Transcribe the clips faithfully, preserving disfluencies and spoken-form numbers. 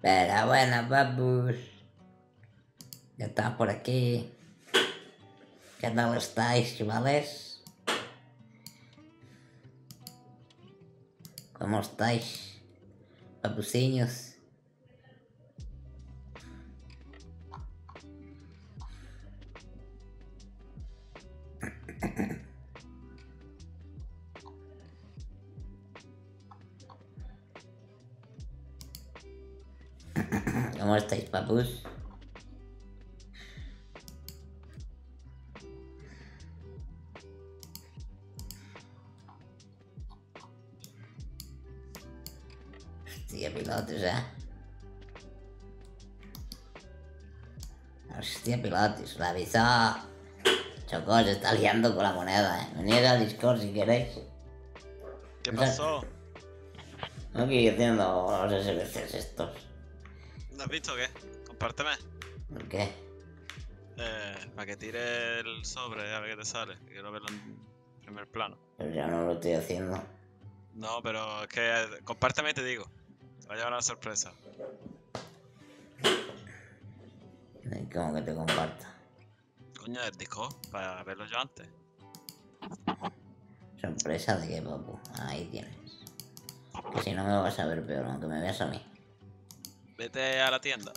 Pero bueno, vamos. Ya está por aquí. ¿Qué tal estáis, chavales? ¿Cómo estáis, papuciños? ¿Cómo estáis, papus? Hostia, pilotes, eh. Hostia, pilotes, la avisó. Choco se está liando con la moneda, eh. Venid al Discord si queréis. ¿Qué pasó? No estoy haciendo los S B Cs estos. ¿Lo has visto o qué? Compárteme. ¿Por qué? Eh, para que tire el sobre, a ver qué te sale. Quiero verlo en primer plano. Pero ya no lo estoy haciendo. No, pero es que compárteme y te digo. Te va a llevar una sorpresa. ¿Cómo que te comparta? Coño, el Discord, para verlo yo antes. ¿Sorpresa de qué, papu? Ahí tienes. Que si no me vas a ver peor, aunque me veas a mí. Vete a la tienda.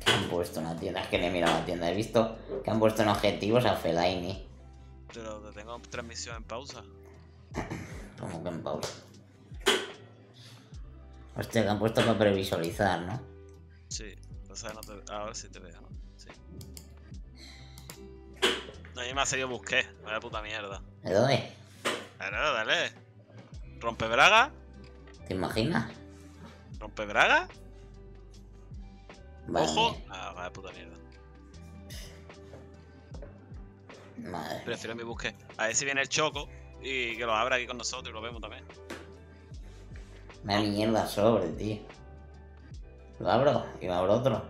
¿Qué han puesto en la tienda? Es que le he mirado la tienda. He visto que han puesto en objetivos a Fellaini. Pero tengo transmisión en pausa. ¿Cómo que en pausa? Hostia, que han puesto para previsualizar, ¿no? Sí. O sea, no te... Ahora sí te veo, ¿no? Sí. No, yo me ha seguido busqué. Vaya puta mierda. ¿De dónde? Claro, dale. Rompe braga. ¿Te imaginas? ¿Rompe braga? Vale. Ojo. Ah, vaya puta mierda. Madre. Prefiero mi busque. A ver si viene el Choco y que lo abra aquí con nosotros y lo vemos también. Me da mierda sobre, tío. Lo abro y me abro otro.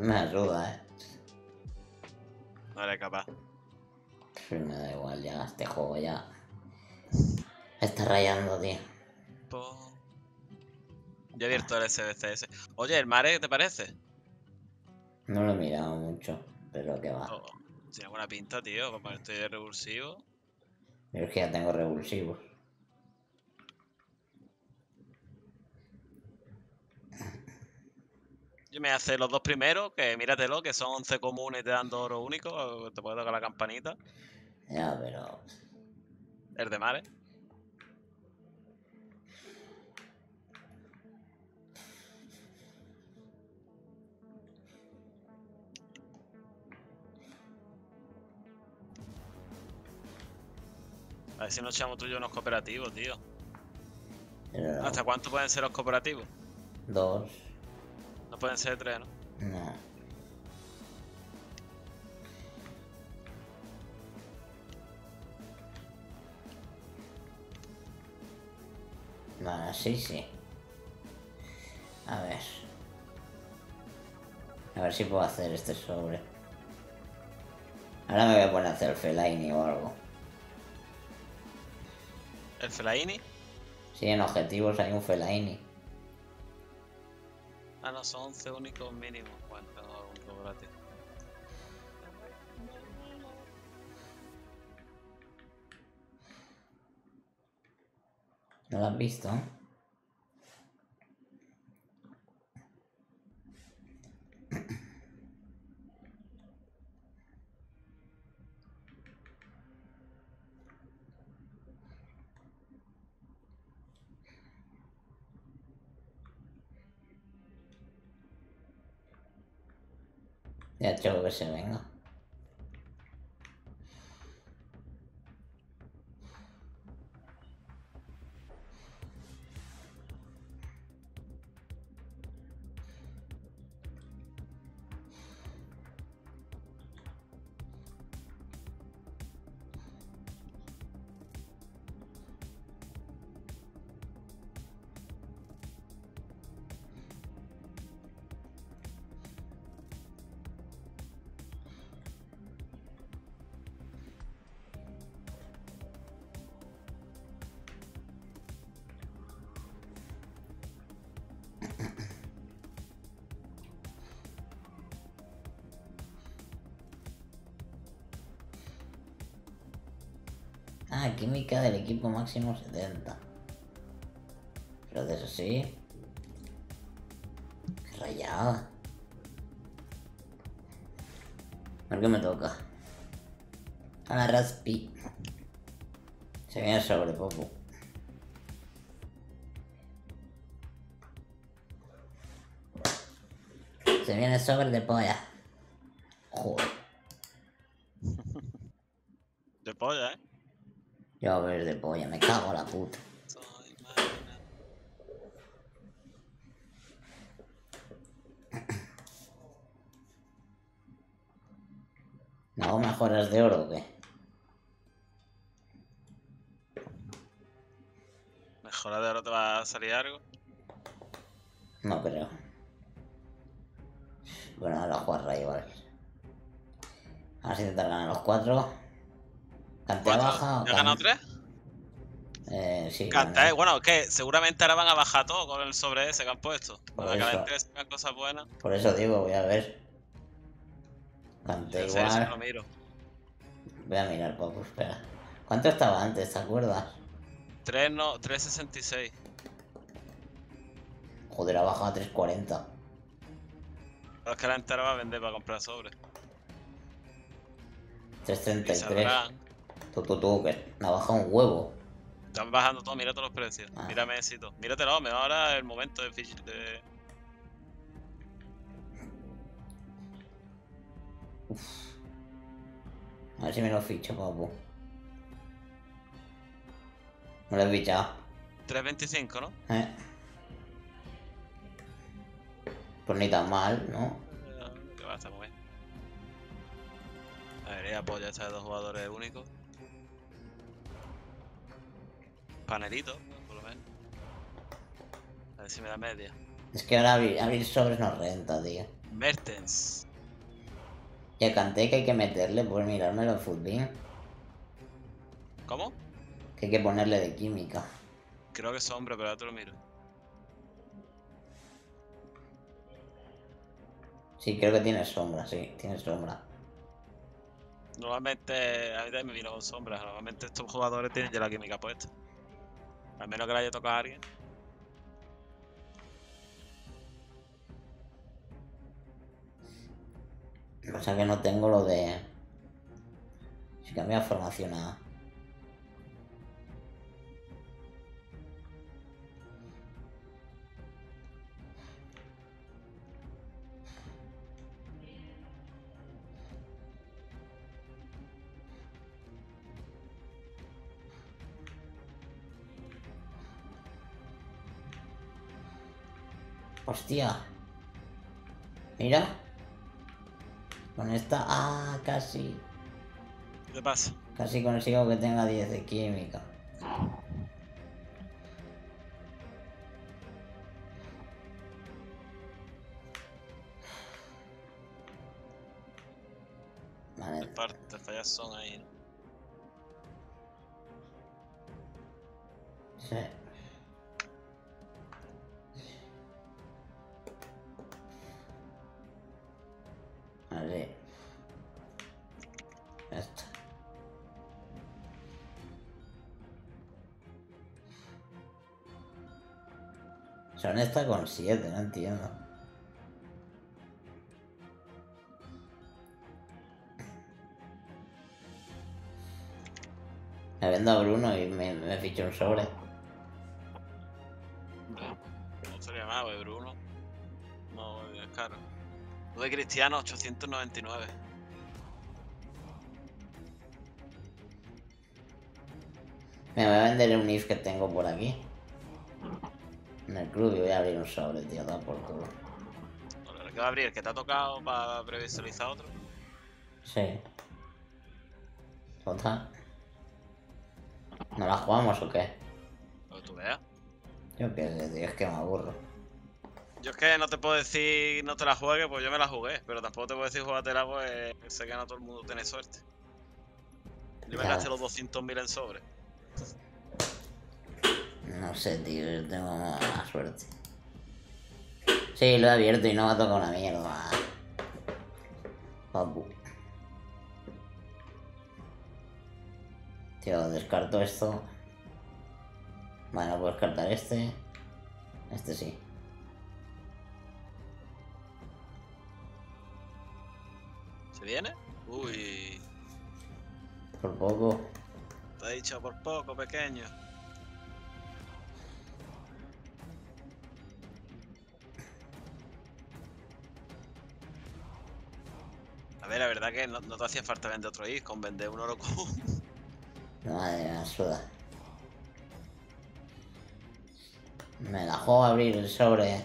Me ayuda, eh. No eres capaz. Pero me da igual ya, este juego ya. Me está rayando, tío. Yo he abierto el S B C. Oye, el Mare, ¿qué te parece? No lo he mirado mucho, pero que va. Oh, tiene buena pinta, tío, como estoy de revulsivo. Yo es que ya tengo revulsivos. Yo me hace los dos primeros, que míratelo, que son once comunes y te dan dos oro únicos. Te puedo tocar la campanita. Ya, pero... El de Mare. A ver si nos echamos tú y yo unos cooperativos, tío. Pero... ¿Hasta cuánto pueden ser los cooperativos? Dos. No pueden ser tres, ¿no? No. Bueno, sí, sí. A ver. A ver si puedo hacer este sobre. Ahora me voy a poner a hacer Fellaini o algo. ¿El Fellaini? Sí, en objetivos hay un Fellaini. Ah, no, son once únicos mínimos. Bueno, tengo un poco gratis. ¿No lo has visto? Ya tengo que se venga. Ah, química del equipo máximo setenta. Pero de eso sí. Qué rayada. A ver qué me toca. A la Raspi. Se viene sobre poco. Se viene sobre de polla. Joder. De polla, eh. Yo a ver de polla, me cago en la puta. ¿No hago mejoras de oro o qué? ¿Mejoras de oro te va a salir algo? No creo. Bueno, a la jugarra igual. A ver si intentar ganar los cuatro. ¿Kanté baja o qué? ¿Ya ganó tres? Eh, sí. Kanté, bueno, es que seguramente ahora van a bajar todo con el sobre ese que han puesto. Para que hagan tres cosas buenas. Por eso digo, voy a ver. Kanté igual. No lo miro. Voy a mirar, Papu, espera. ¿Cuánto estaba antes, te acuerdas? tres, no, tres sesenta y seis. Joder, ha bajado a tres cuarenta. Pero es que la entera va a vender para comprar sobre. tres treinta y tres. Tú, tú, tú, que me ha bajado un huevo. Están bajando todo, mira todos los precios. Ah. Mira Messi, todo. Míratelo, me va ahora el momento de Fekir. De... Uff. A ver si me lo ficho, papu. No lo he fichado. tres veinticinco, ¿no? Eh. Pues ni tan mal, ¿no? Que va a estar muy bien. A ver, apoya a estos dos jugadores únicos. Panelito, por lo menos. A ver si me da media. Es que ahora abrir, abrir sobres no renta, tío. Mertens. Ya Kanté que hay que meterle, pues mirármelo en Futbin. ¿Cómo? Que hay que ponerle de química. Creo que es hombre, pero ahora te lo miro. Sí, creo que tiene sombra, sí, tiene sombra. Normalmente, a mí me vino con sombras, normalmente estos jugadores tienen ya la química puesta. Al menos que la haya tocado a alguien. Lo que pasa es que no tengo lo de... Si cambia formación a... Hostia. Mira. Con esta... Ah, casi. ¿Qué te pasa? Casi consigo que tenga diez de química. Vale. Te parte, fallas Son ahí. Sí. Vale. Ya está. Son esta con siete, no entiendo. Me vendo a Bruno y me, me ficho un sobre. No sería malo, eh, Bruno. No, es caro. Lo de Cristiano, ochocientos noventa y nueve. Me voy a vender un I F que tengo por aquí. En el club y voy a abrir un sobre, tío, da por culo. ¿El que va a abrir? ¿El que te ha tocado para previsualizar otro? Sí. Total. ¿No la jugamos o qué? Lo tú veas. Yo qué sé, tío, es que me aburro. Yo es que no te puedo decir no te la juegues, pues yo me la jugué, pero tampoco te puedo decir jugatela, pues sé que no todo el mundo tiene suerte. Yo me gasté los doscientos mil en sobre. No sé, tío, yo tengo mala suerte. Sí, lo he abierto y no me ha tocado una mierda. Papu. Yo descarto esto. Vale, no puedo descartar este. Este sí. ¿Se viene? Uy. Por poco. Te he dicho por poco, pequeño. A ver, la verdad que no, no te hacía falta vender otro I, con vender un oro común. Madre mía, suda. Me la juego a abrir el sobre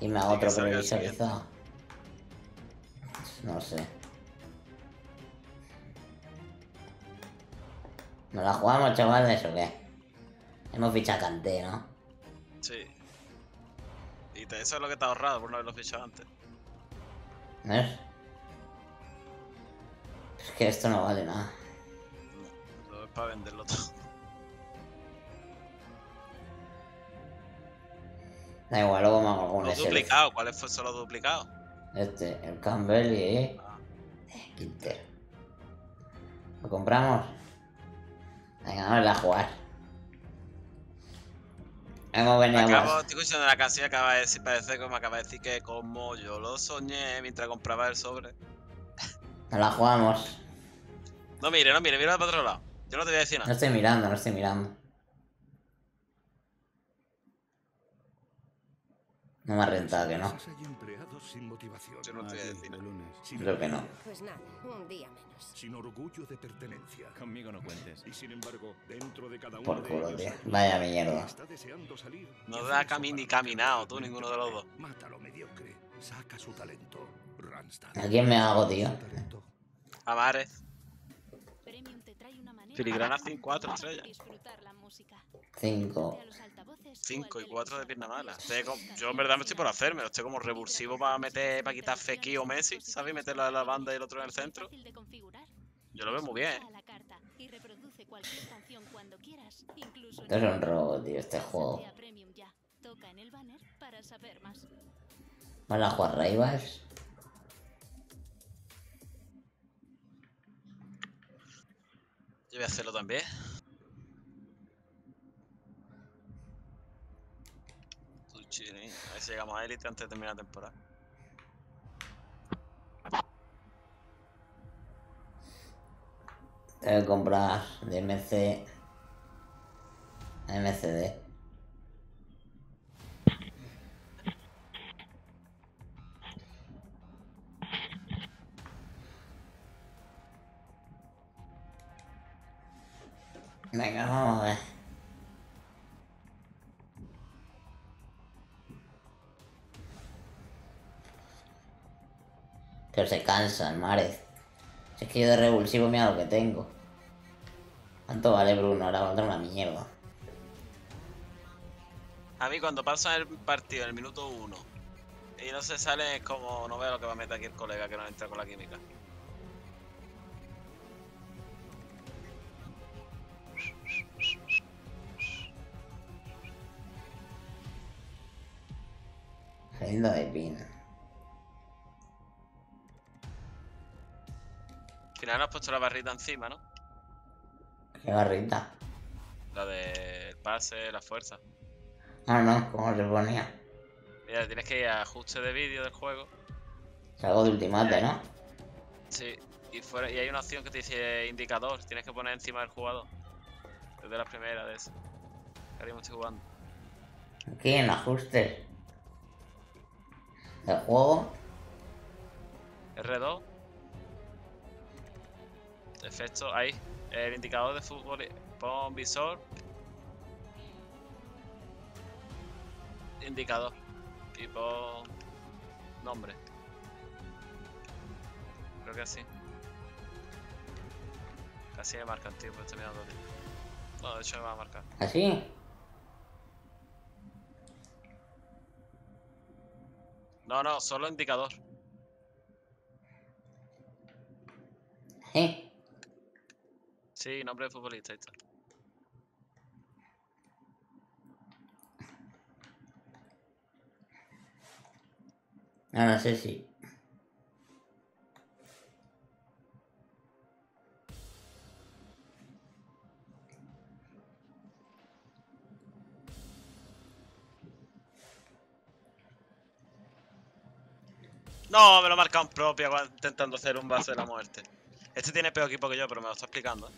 y me hago otro previsorizado. No sé. ¿Nos la jugamos, chavales, o qué? Hemos fichado a Kanté, ¿no? Sí. Y eso es lo que te ha ahorrado por no haberlo fichado antes. ¿Ves? Es que esto no vale nada. No, todo es para venderlo todo. Da igual, luego me hago alguna. ¿Los duplicados? ¿Cuáles son los duplicados? Este, el Campbell y... Ah. Quintero. ¿Lo compramos? Venga, vamos a jugar. Hemos venido a jugar. Estoy escuchando la canción y acaba de decir, parece que me acaba de decir que como yo lo soñé mientras compraba el sobre. No la jugamos. No mire, no mire, mira para otro lado. Yo no te voy a decir nada. No estoy mirando, no estoy mirando. No me ha rentado que no. Yo no te voy a decir nada. Creo que no. Pues nada, un día menos. Sin orgullo de pertenencia. Conmigo no cuentes. Y sin embargo, dentro de cada uno. Por culo, tío. Vaya mierda. No da cami ni caminado, tú, ninguno de los dos. Mátalo, mediocre. Saca su talento. ¿A quién me hago, tío? A Mare. Filigrana cinco, cuatro estrellas. cinco. cinco y cuatro de pierna mala. Yo en verdad no estoy por hacerme, estoy como revulsivo para meter, para quitar Fekir o Messi, ¿sabes? Y meterlo a la banda y el otro en el centro. Yo lo veo muy bien. Esto es un robo, tío, este juego. Vamos a jugar Raivas. Yo voy a hacerlo también. A ver si llegamos a élite antes de terminar la temporada. Tengo que comprar de M C a M C D. Venga, vamos a ver. Pero se cansan, Márez. Si es que yo de revulsivo mira lo que tengo. ¿Cuánto vale Bruno? Ahora contra una mierda. A mí cuando pasa el partido en el minuto uno y no se sale es como no veo lo que va a meter aquí el colega que no entra con la química. Linda de pina. Al final has puesto la barrita encima, ¿no? ¿Qué barrita? La del pase, la fuerza. Ah, no, ¿cómo se ponía? Mira, tienes que ir a ajuste de vídeo del juego. Salgo de ultimate, ¿no? Sí, y, fuera, y hay una opción que te dice indicador. Tienes que poner encima del jugador. Es de la primera de eso. Ahora mismo estoy jugando. Aquí en ajustes. ¿Del juego? R dos. Efecto, ahí, el indicador de fútbol, pon visor, indicador, y pon nombre, creo que así, casi me marca, tío, pero estoy mirando, tío. No, de hecho me va a marcar. ¿Así? No, no, solo indicador. ¿Eh? Sí, nombre de futbolista, ahí está. Ahora sí, sí. No, me lo marca un propio intentando hacer un base de la muerte. Este tiene peor equipo que yo, pero me lo está explicando.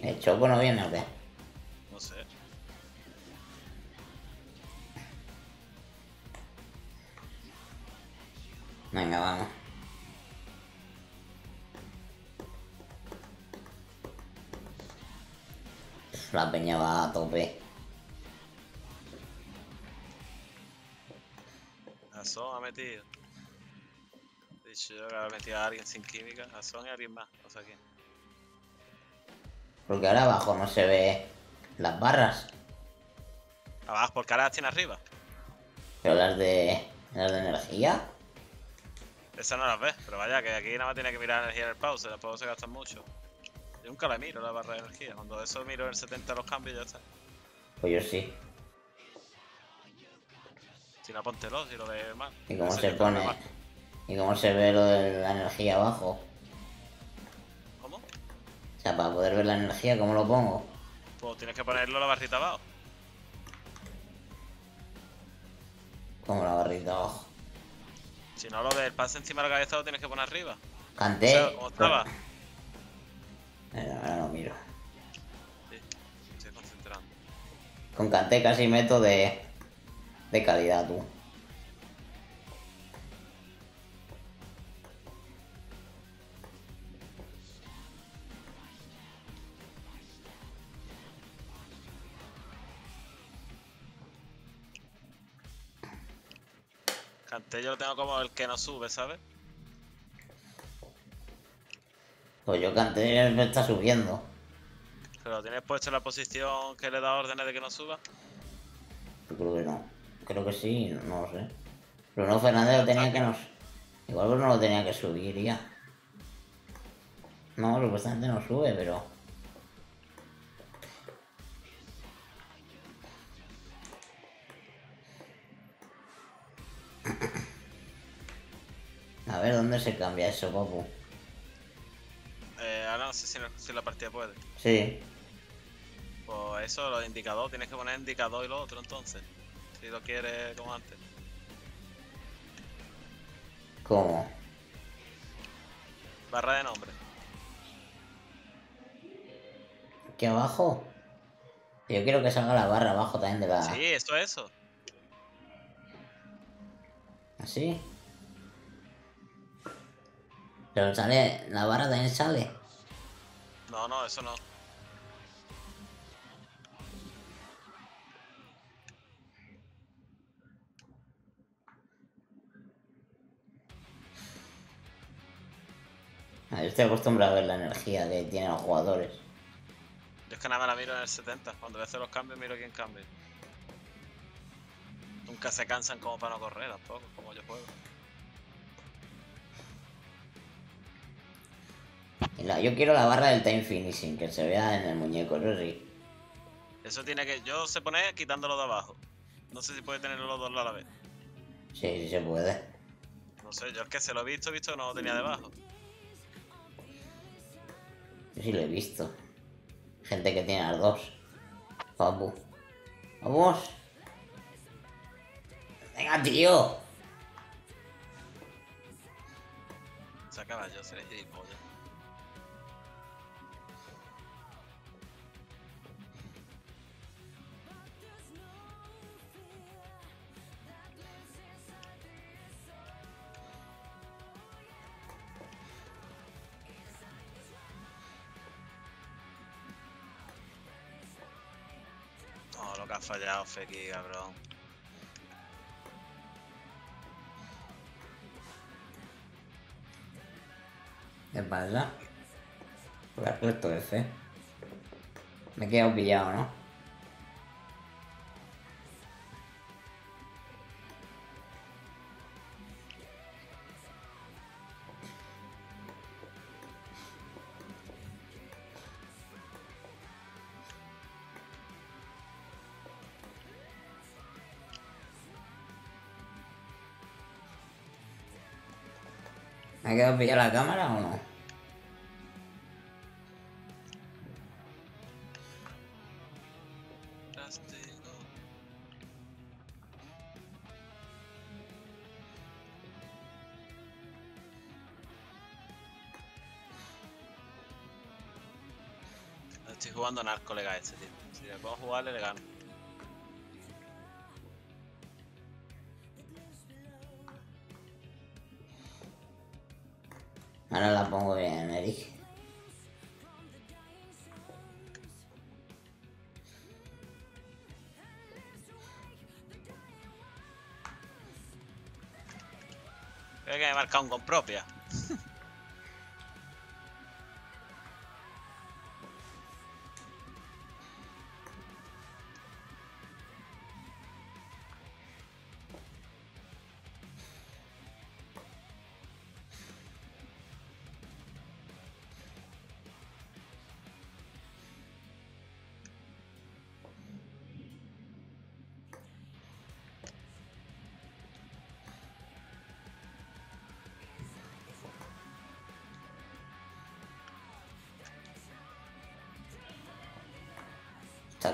¿El Choco no viene o qué? No sé. Venga, vamos. La peña va a tope. A Son ha metido. He dicho yo que ha metido a alguien sin química. A Son y a alguien más. O sea, ¿quién? Porque ahora abajo no se ve las barras. Abajo, porque ahora las tiene arriba. Pero las de... las de energía. Esa no las ves, pero vaya, que aquí nada más tiene que mirar energía en el pause, las pausas se gastan mucho. Yo nunca la miro, la barra de energía, cuando eso miro el setenta los cambios y ya está. Pues yo sí. Si no, póntelo, si lo ves mal. ¿Y cómo se pone? ¿Y cómo se ve lo de la energía abajo? ¿Cómo? O sea, para poder ver la energía, ¿cómo lo pongo? Pues tienes que ponerlo la barrita abajo. ¿Cómo la barrita abajo? Si no, lo del pase encima de la cabeza lo tienes que poner arriba. Kanté. O sea, ¿cómo estaba? Ahora, ahora no miro. Sí, me estoy concentrando. Con Kanté casi meto de... de calidad, tú. Kanté yo lo tengo como el que no sube, ¿sabes? Pues yo Kanté me está subiendo. ¿Pero tienes puesto en la posición que le da órdenes de que no suba? Yo creo que no. Creo que sí, no, no lo sé. Bruno Fernández lo tenía que no... Igual Bruno lo tenía que subir ya. No, supuestamente no sube, pero... A ver, ¿dónde se cambia eso, papu? Eh, ahora no sé si, no, si la partida puede. Sí. Pues eso, los indicadores, tienes que poner indicador y lo otro entonces. Si lo quieres como antes. ¿Cómo? Barra de nombre. ¿Qué abajo? Yo quiero que salga la barra abajo también de la... Sí, esto es eso. ¿Así? Pero sale, la barra también sale. No, no, eso no. Ah, yo estoy acostumbrado a ver la energía que tienen los jugadores. Yo es que nada más la miro en el setenta. Cuando voy a hacer los cambios, miro quién cambia. Nunca se cansan como para no correr, tampoco, como yo juego. Yo quiero la barra del time finishing, que se vea en el muñeco, ¿no? Sí. Eso tiene que... Yo se pone quitándolo de abajo. No sé si puede tener los dos a la vez. Sí, sí se puede. No sé, yo es que se lo he visto, he visto no lo tenía debajo. Yo sí lo he visto. Gente que tiene las dos. Papu. ¡Vamos! ¡Venga, tío! Se acaba yo, se le di polla. Ha fallado Fekir, cabrón. ¿Qué pasa? Porque has puesto ese. Me he quedado pillado, ¿no? ¿Me ha quedado pillada la cámara o no? Estoy jugando narco legal este, tío. Si le puedo jugarle, le gano. Ahora la pongo bien, Eric. Creo que me he marcado un con propia.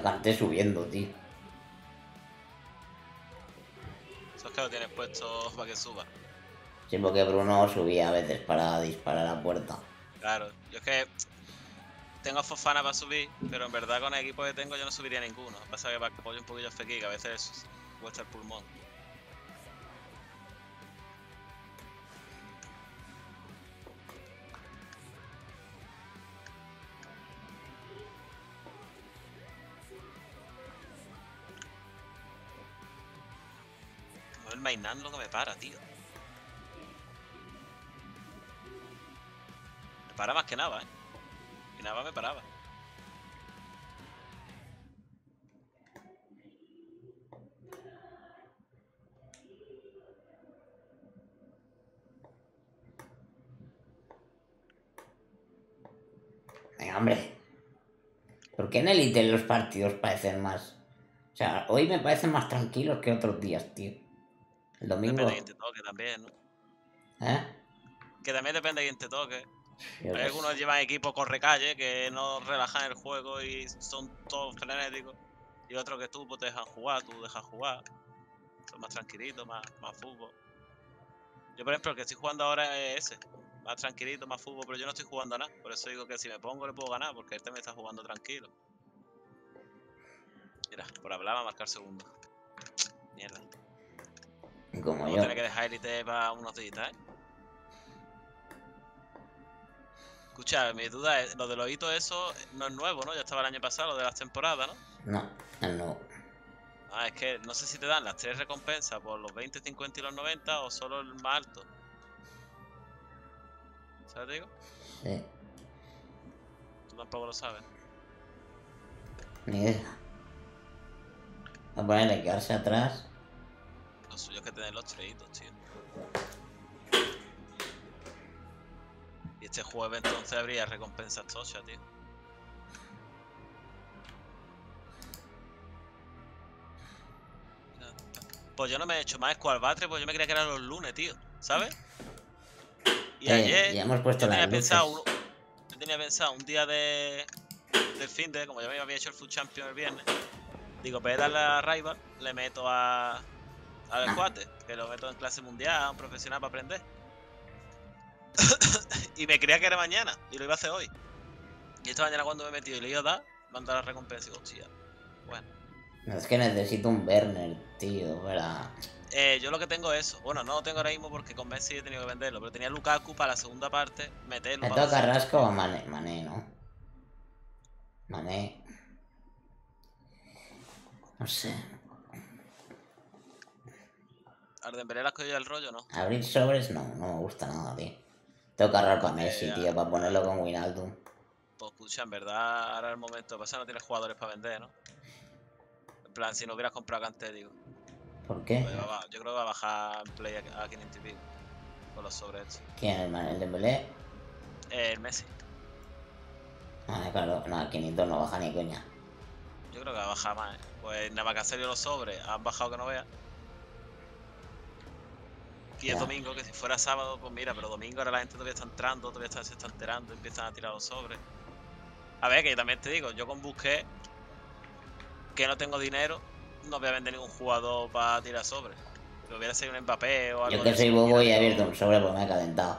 Kanté subiendo, tío. Eso es que lo tienes puesto para que suba. Sí, porque Bruno subía a veces para disparar a la puerta. Claro, yo es que tengo a Fofana para subir, pero en verdad con el equipo que tengo yo no subiría ninguno. Pasa que para que apoye un poquillo a Fekir, que a veces cuesta el pulmón. Wijnaldum que me para, tío. Me para más que nada, eh. Que nada me paraba. Venga, hombre. ¿Por qué en Elite los partidos parecen más? O sea, hoy me parecen más tranquilos que otros días, tío. El domingo. Depende de quien te toque también, ¿no? ¿Eh? Que también depende de quien te toque. Dios. Hay algunos que llevan equipos con recalle, que no relajan el juego y son todos frenéticos. Y otros que tú pues, te dejan jugar, tú dejas jugar. Son más tranquilitos, más, más fútbol. Yo, por ejemplo, el que estoy jugando ahora es ese. Más tranquilito, más fútbol, pero yo no estoy jugando a nada. Por eso digo que si me pongo le puedo ganar, porque él también está jugando tranquilo. Mira, por hablar va a marcar segundo. Mierda. Como yo. Tener que dejar Elite para unos días, ¿eh? Escucha, mi duda es, lo de los hitos eso no es nuevo, ¿no? Ya estaba el año pasado, lo de las temporadas, ¿no? No, no es nuevo. Ah, es que no sé si te dan las tres recompensas por los veinte, cincuenta y los noventa o solo el más alto. ¿Sabes te digo? Sí. Tú tampoco lo sabes. Ni idea. Voy a ponerle quedarse atrás. Lo suyo es que tener los treitos, tío. Y este jueves entonces habría recompensas tochas, tío. Pues yo no me he hecho más Squadbatre, pues yo me creía que eran los lunes, tío. ¿Sabes? Y eh, ayer ya hemos puesto yo, tenía pensado un, yo tenía pensado un día de del fin de, como yo me había hecho el Food Champion el viernes. Digo, para darle a Rival, le meto a... al ah. cuate, que lo meto en clase mundial, un profesional para aprender. Y me creía que era mañana, y lo iba a hacer hoy. Y esta mañana cuando me he metido y le iba a dar, me han dado la recompensa y hostia. Bueno. No, es que necesito un burner, tío, para... Eh, yo lo que tengo es eso. Bueno, no lo tengo ahora mismo porque con Messi he tenido que venderlo, pero tenía Lukaku para la segunda parte, meterlo. ¿Me toca Carrasco o Mané? Mané, ¿no? Mané. No sé. ¿Al Dembélé le has cogido el rollo, no? Abrir sobres no, no me gusta nada, tío. Tengo que agarrar con Messi, eh, tío, para ponerlo con Wijnaldum. Pues escucha, en verdad, ahora es el momento. Pasa, no tienes jugadores para vender, ¿no? En plan, si no hubieras comprado Kanté, digo. ¿Por qué? Pues va, yo creo que va a bajar en play a quinientos y pico. Con los sobres estos. ¿Quién, hermano? ¿El Dembélé? Eh, el Messi. Ah, claro, no, quinientos no baja ni coña. Yo creo que va a bajar más, ¿eh? Pues nada más que han salido los sobres, han bajado que no veas. Y el domingo, que si fuera sábado, pues mira, pero domingo ahora la gente todavía está entrando, todavía está, se está enterando, empiezan a tirar los sobres. A ver, que yo también te digo, yo con Busquets, que no tengo dinero, no voy a vender ningún jugador para tirar sobres. Pero hubiera sido un Mbappé o algo. Yo que soy bobo y he abierto un sobre porque me he calentado.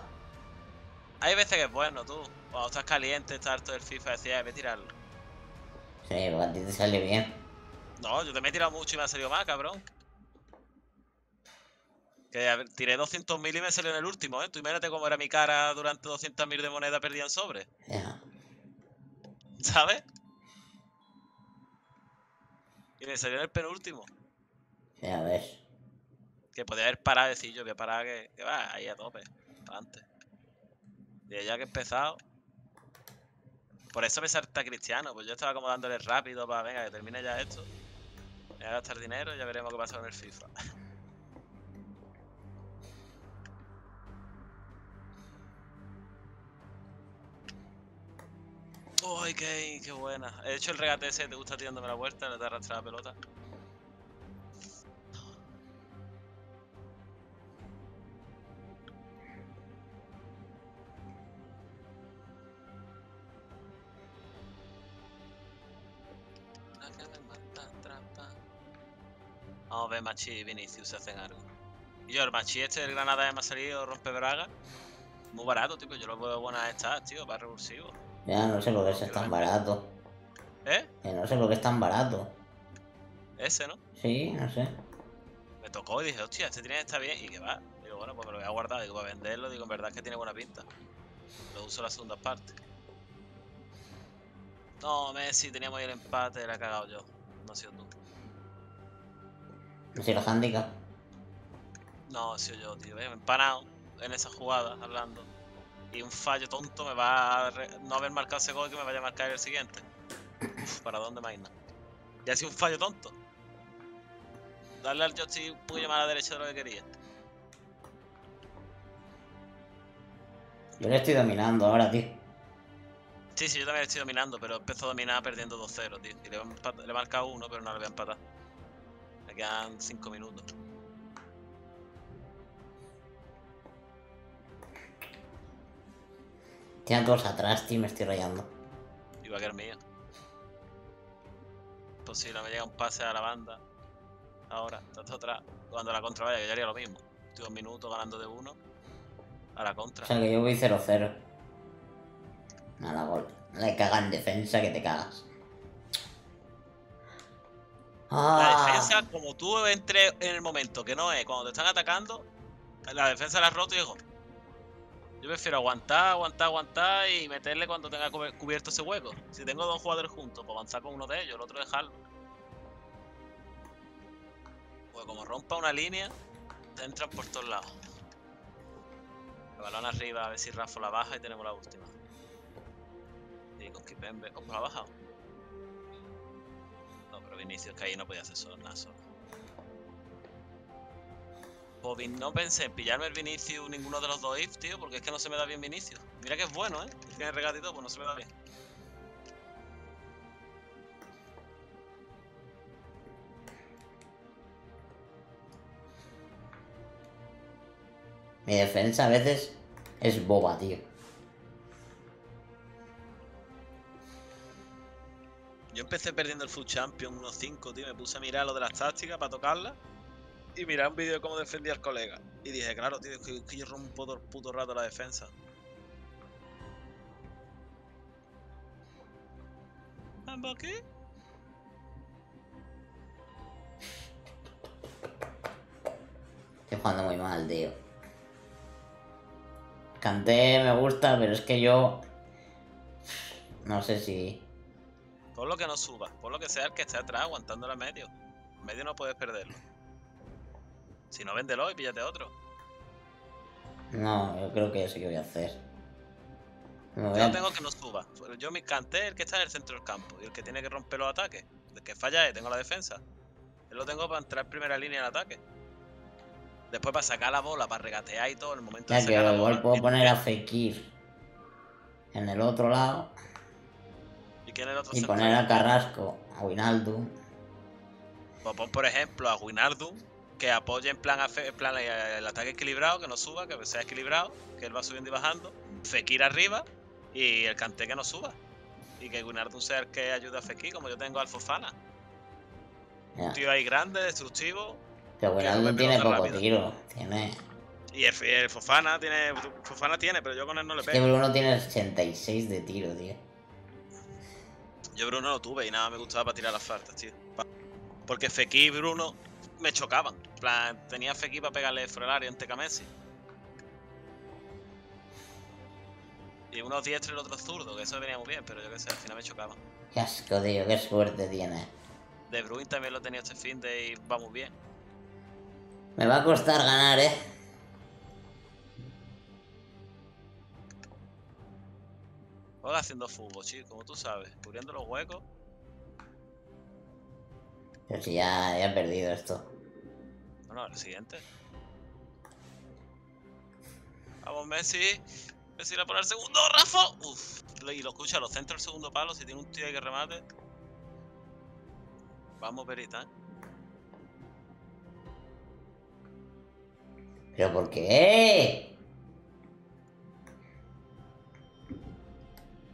Hay veces que es bueno, tú. Cuando estás caliente, estás harto del FIFA, decías, voy a tirarlo. Sí, porque a ti te sale bien. No, yo te me he tirado mucho y me ha salido más, cabrón. Que a ver, tiré doscientos mil y me salió en el último, ¿eh? Tú imagínate cómo era mi cara durante doscientos mil de moneda perdida en sobre. Yeah. ¿Sabes? Y me salió en el penúltimo. Yeah, a ver. Que podía haber parado, decir yo, voy a parar que, que va ahí a tope, para antes. Y ya que he empezado. Por eso me salta Cristiano, pues yo estaba como dándole rápido para, venga, que termine ya esto. Me voy a gastar dinero y ya veremos qué pasa con el FIFA. ¡Uy, qué, qué buena! He hecho el regate ese, te gusta tirándome la vuelta, le te arrastras la pelota. Vamos a ver, Machi y Vinicius hacen algo. Y yo, el Machi este del Granada me ha salido rompe braga. Muy barato, tipo, yo lo veo buenas estas, tío, para revulsivo. Ya, no sé lo que es tan barato. ¿Eh? Que no sé lo que es tan barato. Ese, ¿no? Sí, no sé. Me tocó y dije, hostia, este tiene que estar bien. Y que va. Digo, bueno, pues me lo voy a guardar. Digo, para venderlo. Digo, en verdad es que tiene buena pinta. Lo uso en la segunda parte. No, Messi, teníamos ahí el empate. La he cagado yo. No ha sido tú. ¿No ha sido el handicap? No, ha sido yo, tío. Me he empanado en esa jugada, hablando. Y un fallo tonto me va a re... no haber marcado ese gol que me vaya a marcar el siguiente. Uf, ¿para dónde más irnos? Ya ha sido un fallo tonto. Darle al joystick un poquillo más a la derecha de lo que quería. Yo le estoy dominando ahora, tío. Sí, sí, yo también le estoy dominando, pero empezó a dominar perdiendo dos cero, tío. Y le, empat... le he marcado uno, pero no le voy a empatar. Me quedan cinco minutos. Tienen todos atrás, tío, me estoy rayando. Iba a quedar mío. Posible, me llega un pase a la banda. Ahora, tanto atrás. Cuando la contra vaya, que yo haría lo mismo. Estoy un minuto ganando de uno. A la contra. O sea, que yo voy cero cero. Nada, gol. Le caga en defensa que te cagas. ¡Ah! La defensa, como tú entres en el momento que no es, cuando te están atacando, la defensa la has roto y es gol. Yo prefiero aguantar, aguantar, aguantar y meterle cuando tenga cubierto ese hueco. Si tengo dos jugadores juntos, pues avanzar con uno de ellos, el otro dejarlo. Pues como rompa una línea, te entran por todos lados. El balón arriba, a ver si Rafo la baja y tenemos la última. Y con Kimpembe... ¿Cómo la ha bajado? No, pero Vinicius que ahí no podía hacer solo nada solo. Pues no pensé en pillarme el Vinicius ninguno de los dos if, tío, porque es que no se me da bien Vinicius. Mira que es bueno, ¿eh? Es que en el regatito, pues no se me da bien. Mi defensa a veces es boba, tío. Yo empecé perdiendo el Foot Champions uno cinco, tío. Me puse a mirar lo de las tácticas para tocarlas. Y miré un vídeo de cómo defendía al colega. Y dije, claro, tío, es que, que yo rompo todo el puto rato la defensa. ¿Mbappé? Estoy jugando muy mal, tío. Kanté me gusta, pero es que yo... No sé si... Por lo que no subas, por lo que sea el que esté atrás aguantando la medio. En medio no puedes perderlo. Si no, véndelo y píllate otro. No, yo creo que eso que voy a hacer. Yo no tengo que no suba. Yo mi Kanté el que está en el centro del campo. Y el que tiene que romper los ataques. El que falla es, tengo la defensa. Yo lo tengo para entrar en primera línea en ataque. Después para sacar la bola, para regatear y todo. En el momento ya de sacar que la bola, puedo poner a Fekir en el otro lado. Y, que en el otro y poner a Carrasco, a Wijnaldum. Pues pon por ejemplo a Wijnaldum. Que apoye en plan, en plan el ataque equilibrado, que no suba, que sea equilibrado, que él va subiendo y bajando. Fekir arriba y el Kanté que no suba. Y que Wijnaldum sea el que ayude a Fekir, como yo tengo al Fofana. Yeah. Un tío ahí grande, destructivo. Pero Wijnaldum tiene poco rápido. Tiro. Tiene... Y el, el Fofana tiene, Fofana tiene, pero yo con él no le pego. Es que Bruno tiene ochenta y seis de tiro, tío. Yo Bruno lo tuve y nada, me gustaba para tirar las faltas, tío. Porque Fekir y Bruno me chocaban. En plan, tenía Fekir para pegarle fuera del área ante Messi. Y uno diestro y el otro zurdo, que eso venía muy bien, pero yo qué sé, al final me chocaban. Qué asco, tío, qué suerte tiene. De Bruyne también lo tenía este fin de y va muy bien. Me va a costar ganar, eh. Juega haciendo fútbol, chico, como tú sabes, cubriendo los huecos. Pero si ya, ya he perdido esto. Bueno, el siguiente. Vamos, Messi. Messi va a poner segundo, Rafo. Uff, y lo escucha, lo centra el segundo palo. Si tiene un tío ahí que remate. Vamos, Perita. ¿Pero por qué?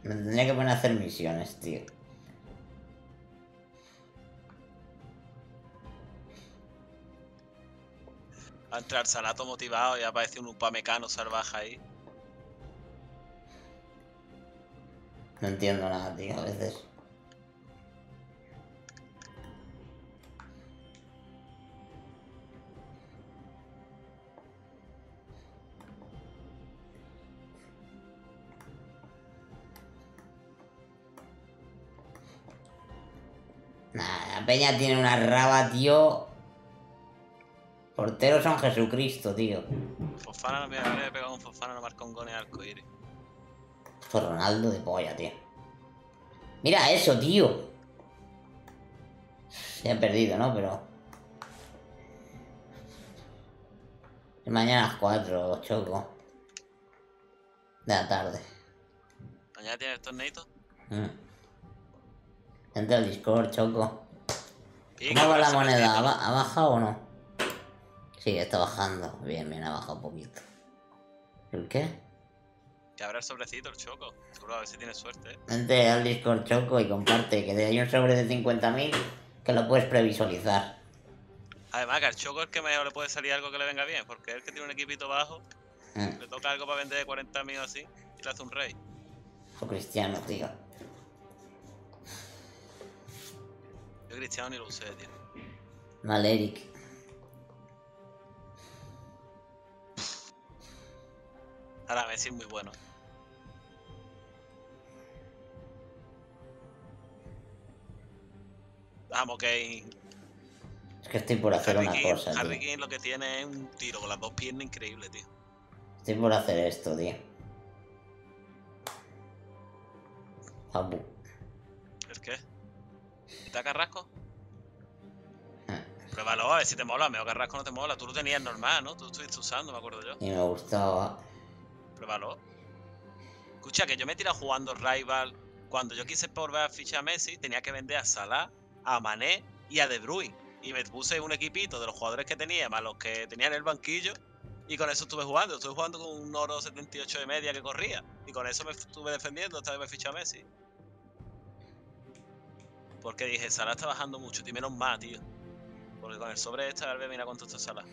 Me tendría que poner a hacer misiones, tío. Va a entrar Salato motivado y aparece un Upamecano salvaje ahí. No entiendo nada, tío, a veces. Nah, la peña tiene una raba, tío. Porteros son Jesucristo, tío. Fofana no me había pegado un Fofana, no marcó un gol en arcoíris. Esto es Ronaldo de polla, tío. Mira eso, tío. Se ha perdido, ¿no? Pero... mañana a las cuatro, Choco. De la tarde. ¿Mañana tienes el torneito? Mm. Entra al Discord, Choco. ¿Cómo va la moneda? ¿Ha bajado o no? Sí, está bajando. Bien, bien, ha bajado un poquito. ¿El qué? Que habrá el sobrecito, el Choco. Seguro, a ver si tienes suerte. Entra al Discord, Choco, y comparte. Que te hay un sobre de cincuenta mil que lo puedes previsualizar. Además, que al Choco es que mejor le puede salir algo que le venga bien. Porque él que tiene un equipito bajo, ¿eh? Le toca algo para vender de cuarenta mil o así y le hace un rey. O Cristiano, tío. Yo Cristiano ni lo usé, tío. Mal Eric. Ahora Messi es muy bueno. Vamos, Kane. Es que estoy por hacer Harry una King, cosa, Harry tío. Kane lo que tiene es un tiro con las dos piernas increíble, tío. Estoy por hacer esto, tío. Abu. ¿El qué? ¿Está Carrasco? Hmm. Pruébalo, a ver si te mola. Mejor Carrasco no te mola. Tú lo tenías normal, ¿no? Tú lo estuviste usando, me acuerdo yo. Y me gustaba. Pruébalo. Escucha, que yo me he tirado jugando Rival. Cuando yo quise volver a fichar a Messi, tenía que vender a Salah, a Mané y a De Bruyne. Y me puse un equipito de los jugadores que tenía, más los que tenía en el banquillo. Y con eso estuve jugando. Estuve jugando con un oro setenta y ocho de media que corría. Y con eso me estuve defendiendo hasta que me fiché a Messi. Porque dije, Salah está bajando mucho, tío, menos más, tío. Porque con el sobre esta, a ver, mira cuánto está Salah.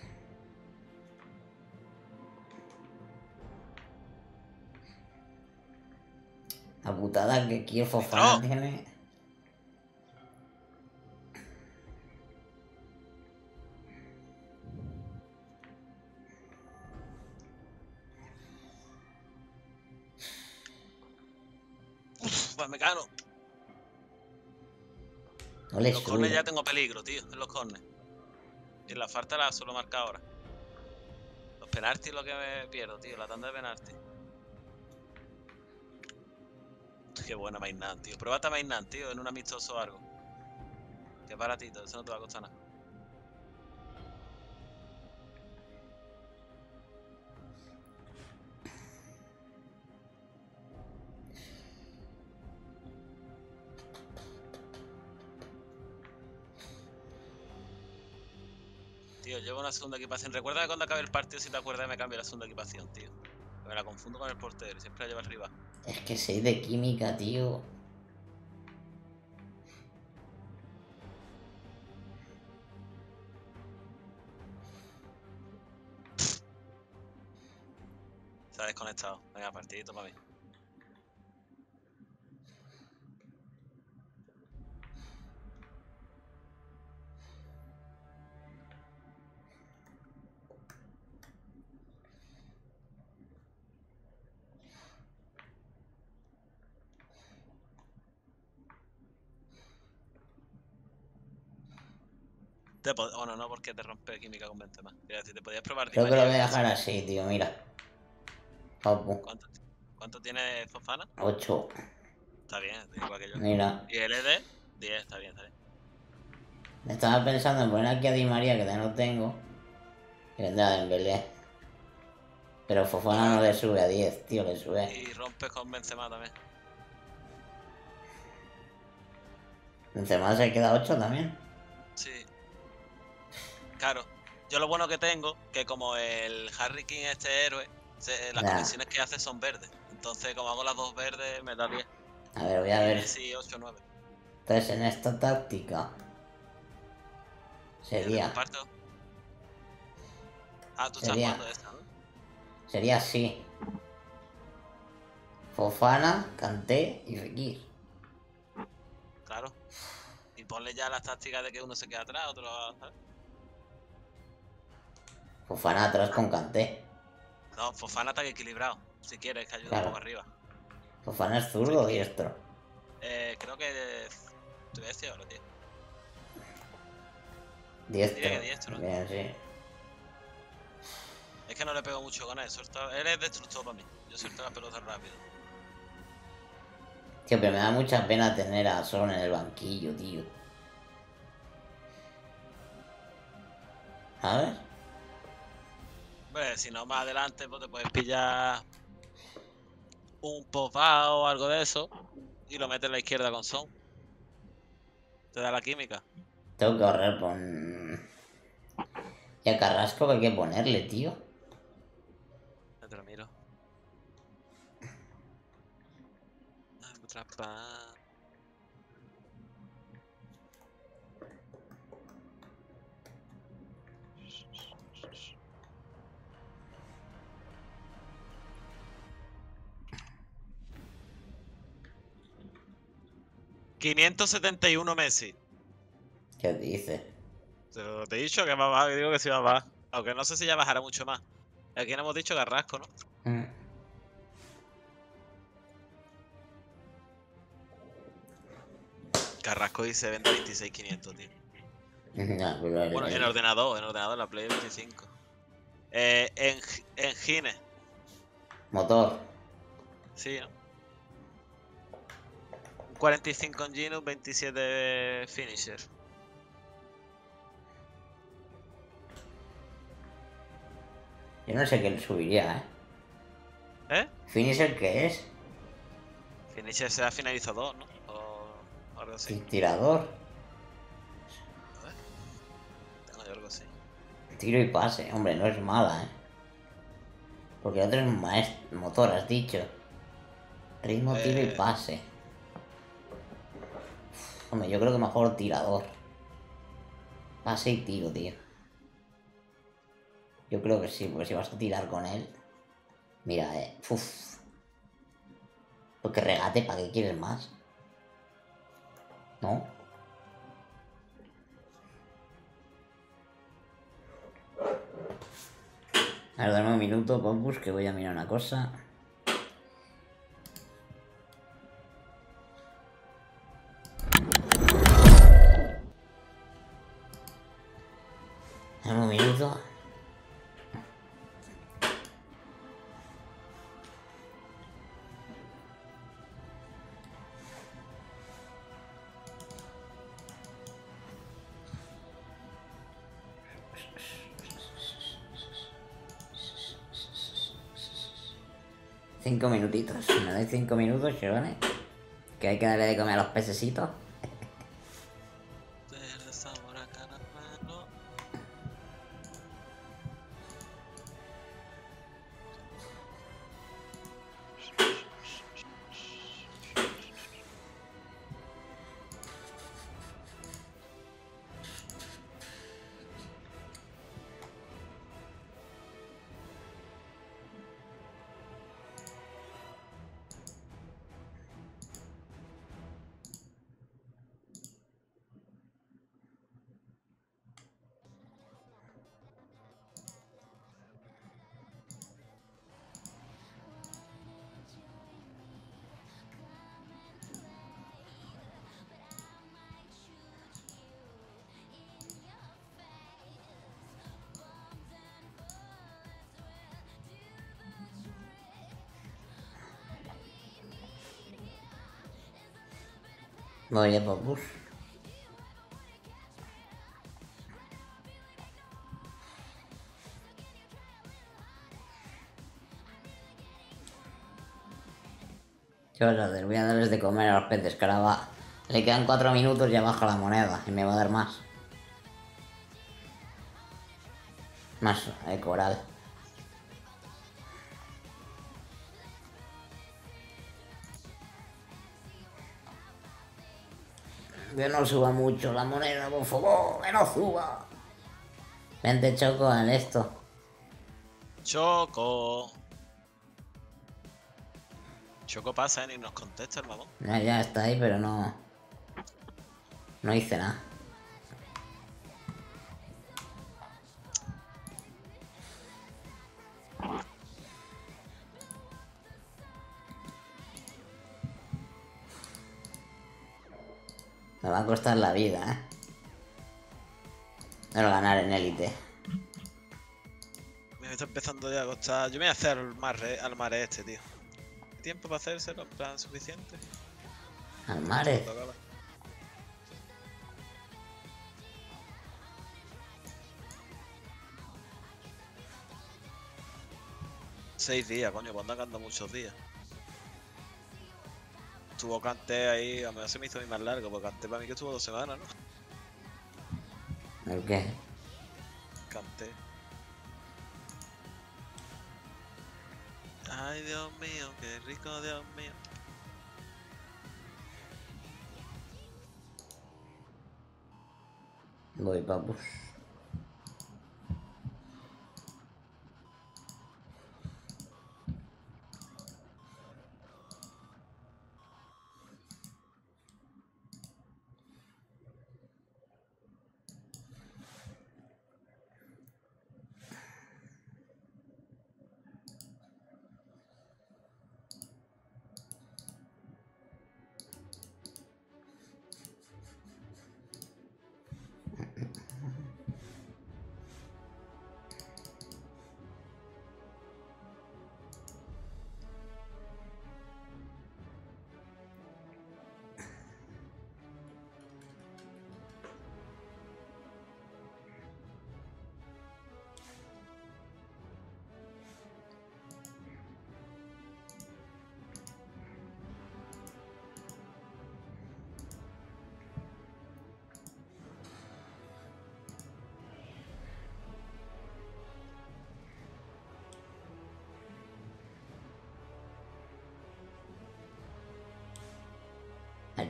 La putada que aquí el Fofana ¡no! tiene. Uff, pues me cano. No en los corners ya tengo peligro, tío, en los corners. Y en la falta la solo marca ahora. Los penaltis lo que me pierdo, tío, la tanda de penaltis. Qué buena Mainland, tío. Pruébate a Mainland, tío, en un amistoso o algo. Qué baratito, eso no te va a costar nada. Tío, llevo una segunda equipación. Recuerda que cuando acabe el partido, si te acuerdas, me cambio la segunda equipación, tío. Me la confundo con el portero, siempre la llevo arriba. Es que soy de química, tío. Se ha desconectado. Venga, partidito para mí. Te o no, no, porque te rompe química con Benzema. Mira, si te podías probar... Creo que lo voy a dejar así, tío, mira. Opo. ¿Cuánto, ¿Cuánto tiene Fofana? ocho. Está bien, igual que yo. Mira. Y L D, diez, está bien, está bien. Estaba pensando en poner aquí a Di María, que ya no tengo. Y le da Dembélé. Pero Fofana no le sube a diez, tío, le sube. Y rompes con Benzema también. Benzema se queda ocho también. Sí. Claro. Yo lo bueno que tengo, que como el Harry King es este héroe, se, las nah. conexiones que hace son verdes. Entonces, como hago las dos verdes, me da diez. A ver, voy a ver. Sí, ocho, nueve. Entonces, en esta táctica... Sería... Ah, tú sería, estás jugando esta, ¿no? Sería así. Fofana, Kanté y Fekir. Claro. Y ponle ya las tácticas de que uno se queda atrás, otro... ¿sabes? Fofana atrás con Kanté. No, Fofana está equilibrado. Si quieres, que ayude claro. un poco arriba. Fofana es zurdo o diestro. Eh, creo que... ¿Te voy a decir o lo tío? Diestro. Diría que diestro, ¿no? Bien, sí. Es que no le pego mucho con él, suelto... él es destructor para mí. Yo suelto las pelotas rápido. Tío, pero me da mucha pena tener a Son en el banquillo, tío. A ver. Pues si no, más adelante pues, te puedes pillar un Pogba o algo de eso y lo metes a la izquierda con Son. Te da la química. Tengo que ahorrar con... Y a Carrasco que hay que ponerle, tío. Ya te lo miro. Trapa. quinientos setenta y uno Messi. ¿Qué dices? Pero te he dicho que va más, digo que sí va más. Aunque no sé si ya bajará mucho más. Aquí no hemos dicho Carrasco, ¿no? Mm. Carrasco dice vende veintiséis mil quinientos, tío. No, pero bueno, en ordenador, en ordenador, la Play veinticinco. Eh, en, en Gine. Motor. Sí, ¿no? cuarenta y cinco en Gino, veintisiete Finisher. Yo no sé qué subiría, ¿eh? ¿Eh? ¿Finisher qué es? Finisher será finalizador, ¿no? O algo así. ¿Y tirador? A ver. Tengo yo algo así. Tiro y pase, hombre, no es mala, ¿eh? Porque otro es maestro, motor, has dicho. Ritmo, eh... tiro y pase. Hombre, yo creo que mejor tirador. Pase y tiro, tío. Yo creo que sí, porque si vas a tirar con él... Mira, eh... Uf. Porque regate, ¿para qué quieres más? ¿No? A ver, dame un minuto, Popus, que voy a mirar una cosa. Dame un minuto. Cinco minutitos, si me dais cinco minutos, chavales, que hay que darle de comer a los pececitos. Böyle babur. ¿Qué vas a hacer? Voy a darles de comer a los peces, caramba. Le quedan cuatro minutos y ya baja la moneda y me va a dar más. Más de coral. Que no suba mucho la moneda, por favor, que no suba. Vente, Choco, en esto. Choco. Choco pasa y nos contesta el mamón. No, ya está ahí, pero no. No hice nada. Me va a costar la vida, ¿eh? Pero ganar en élite. Me está empezando ya a costar. Yo me voy a hacer al Mare, al Mare este, tío. ¿Tiempo para hacérselo en plan suficiente? ¿Al Mare? Seis días, coño, cuando han ganado muchos días. Estuvo Kanté ahí, a mí se me hizo muy más largo, porque Kanté para mí que estuvo dos semanas, ¿no? ¿El qué? Kanté. Ay, Dios mío, qué rico, Dios mío. Voy, papus.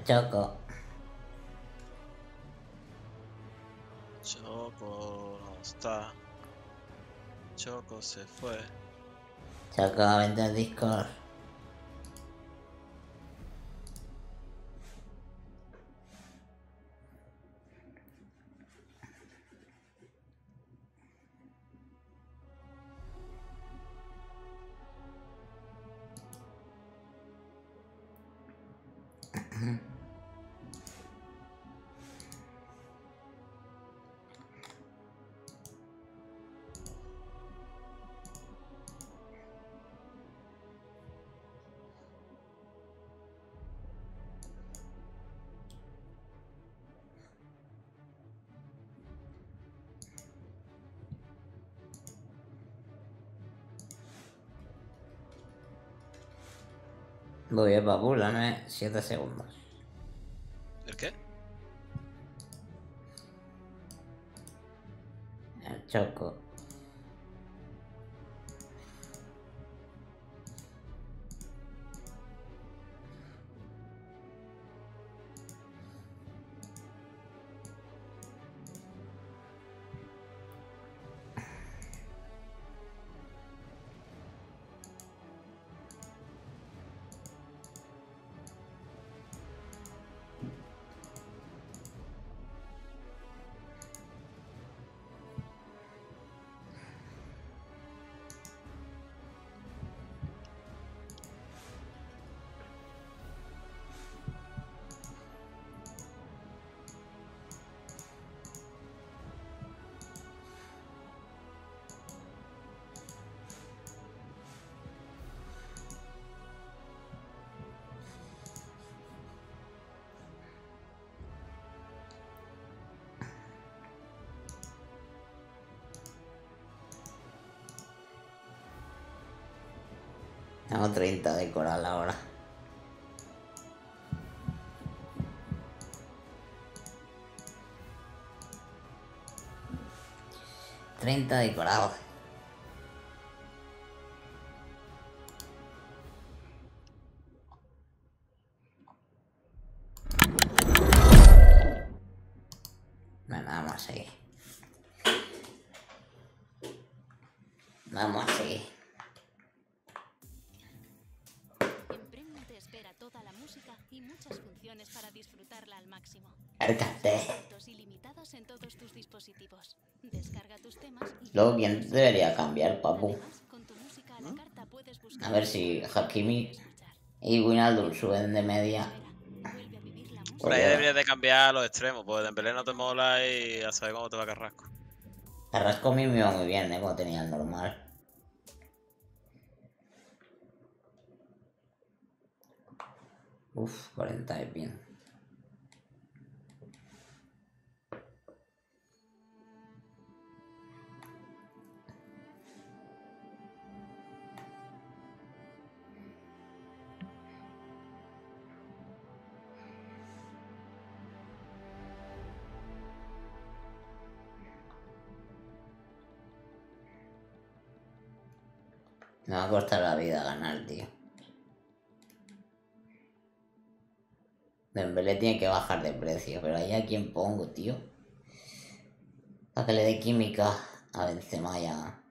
Choco. Choco no está. Choco se fue. Choco, vente al Discord. Voy a papur, dame siete segundos. ¿El qué? El Choco. Tengo treinta de coral ahora. treinta de coral. Bueno, vamos a seguir. Vamos a seguir. Emprende te espera toda la música y muchas funciones para disfrutarla al máximo. Arcate. Ilimitados en todos tus dispositivos. Descarga tus temas y... Luego bien debería cambiar, papu. Además, con tu música a la carta puedes buscar... A ver si Hakimi y Wijnaldum suben de media. Por ahí deberías de cambiar los extremos, porque Dembélé no te mola y ya sabes cómo te va Carrasco. Carrasco a mí me iba muy bien, ¿eh? Como tenía el normal. Uf, cuarenta es bien. Me va a costar la vida ganar, tío. Dembélé tiene que bajar de precio, pero ahí a quién pongo, tío. Para que le dé química a Benzema ya.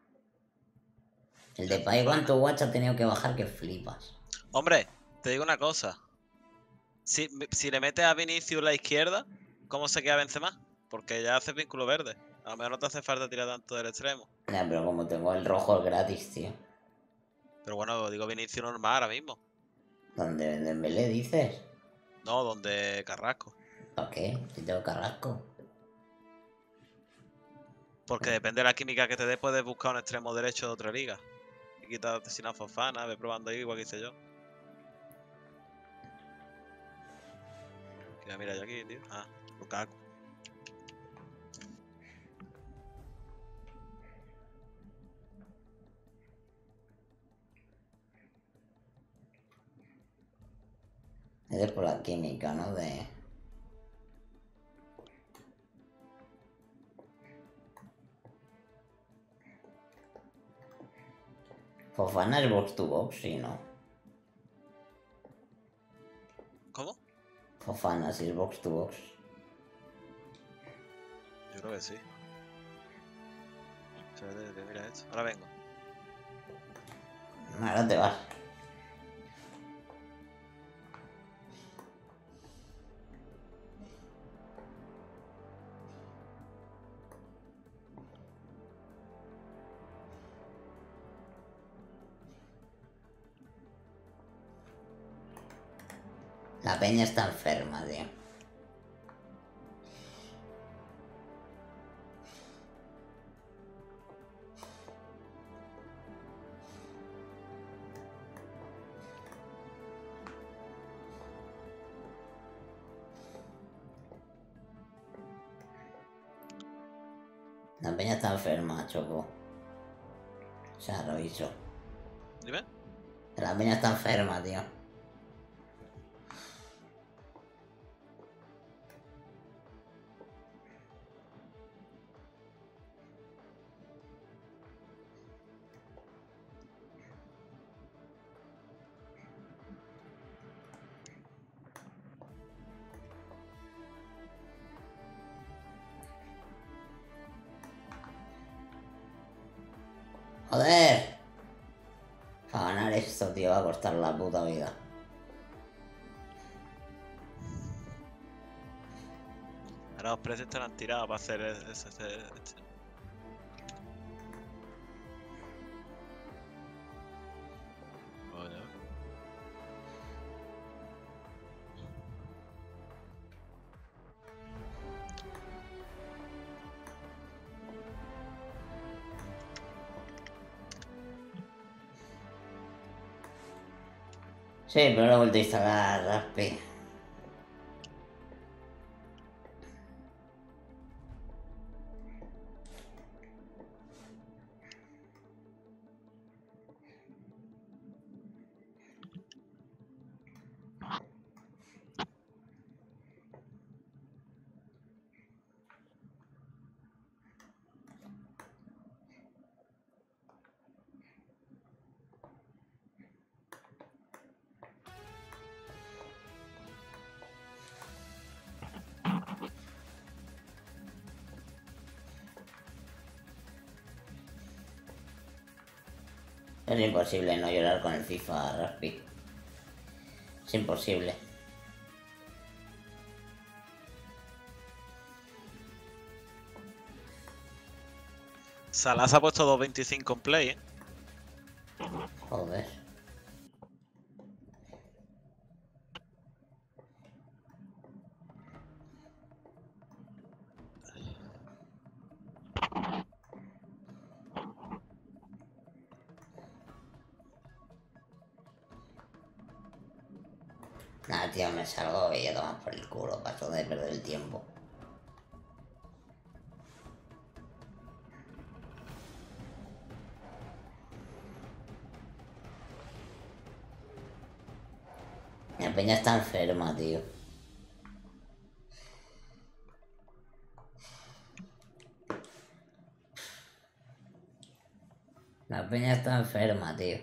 El de Pai, cuánto watch ha tenido que bajar que flipas. Hombre, te digo una cosa. Si, si le metes a Vinicius la izquierda, ¿cómo se queda Benzema? Porque ya hace vínculo verde. A lo mejor no te hace falta tirar tanto del extremo. Ya, pero como tengo el rojo gratis, tío. Pero bueno, digo Vinicius normal ahora mismo. ¿Dónde Dembélé dices? No, donde Carrasco. ¿Por qué? Si tengo Carrasco. Porque depende de la química que te dé, puedes buscar un extremo derecho de otra liga. Y quitarte sin a Fofana, ve probando ahí igual que hice yo. Mira, mira yo aquí, tío. Ah, Lukaku. Es por la química, ¿no? De... Fofana es box to box, sí, ¿no? ¿Cómo? Fofana, sí, es box to box. Yo creo que sí. Espérate, mira esto. Ahora vengo. Ahora te vas. La peña está enferma, tío. La peña está enferma, Choco. O sea, lo hizo. Dime. La peña está enferma, tío. Joder, para ganar esto, tío, va a costar la puta vida. Ahora los precios están tirados para hacer ese... ese, ese. Sí, pero lo he vuelto a instalar, Raspi. Es imposible no llorar con el FIFA, Raspi. Es imposible. Salah se ha puesto dos veinticinco en play, ¿eh? Joder. Nah, tío, me salgo y ya tomas por el culo, paso de perder el tiempo. La peña está enferma, tío. La peña está enferma, tío.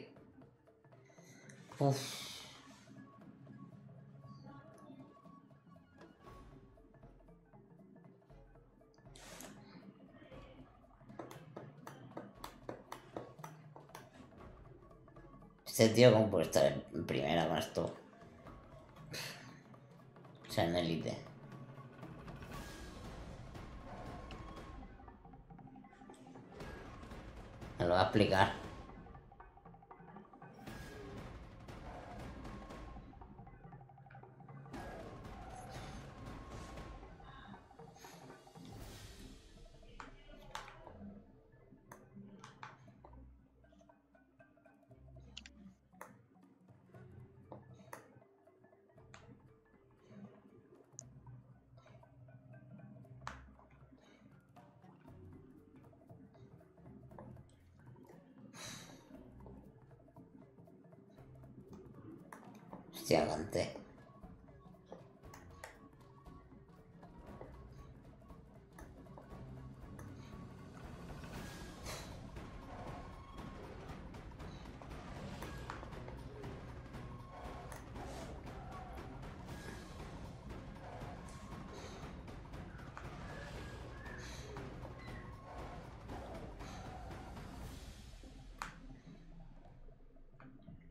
Uff. Este tío, ¿cómo puede estar en primera con esto? O sea, en élite. Me lo va a explicar. Hostia, Kanté.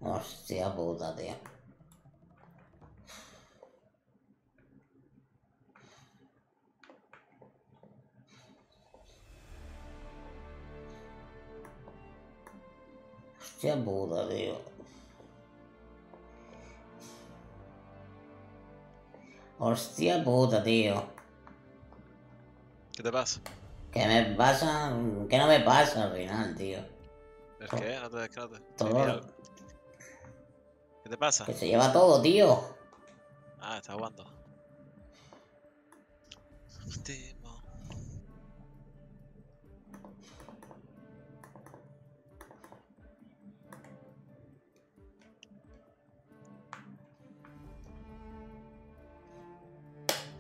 Hostia puta, tío. Qué puta, tío. Hostia puta, tío. ¿Qué te pasa? ¿Qué me pasa? ¿Qué no me pasa al final, tío? ¿El qué? No te descrate. Todo. ¿Qué te pasa? Que se lleva todo, tío. Ah, está aguando. Hostia.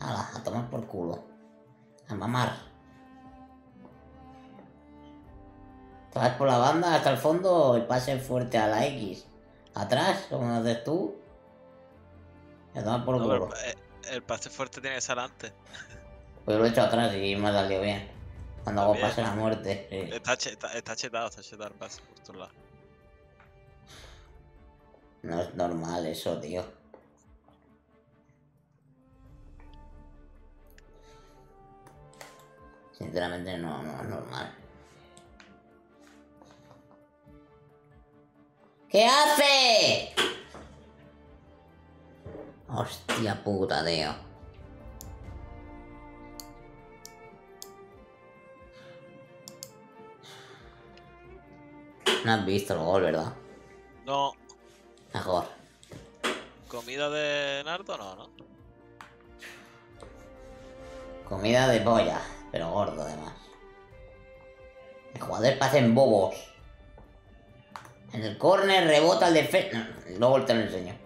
A tomar por culo. A mamar. Traes por la banda hasta el fondo y pase fuerte a la X. Atrás, como haces tú. A tomar por no, culo. El, el pase fuerte tiene que ser antes. Pues lo he hecho atrás y me ha salido bien. Cuando hago pase la muerte. Sí. Está, cheta, está chetado, está chetado el pase por tu lado. No es normal eso, tío. Sinceramente no, no es normal. ¿Qué hace? Hostia puta, tío. No has visto el gol, ¿verdad? No. Mejor. ¿Comida de nardo? No, ¿no? Comida de polla. Pero gordo, además. Los jugadores pasen bobos. En el córner rebota el defensa. No, luego te lo enseño.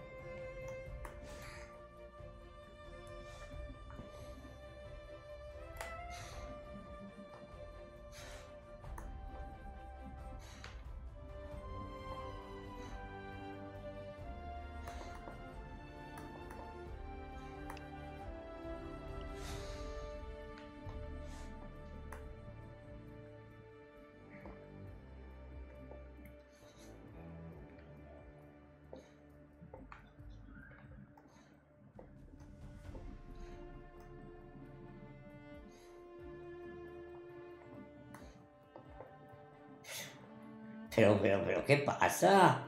Pero, pero, pero, ¿qué pasa?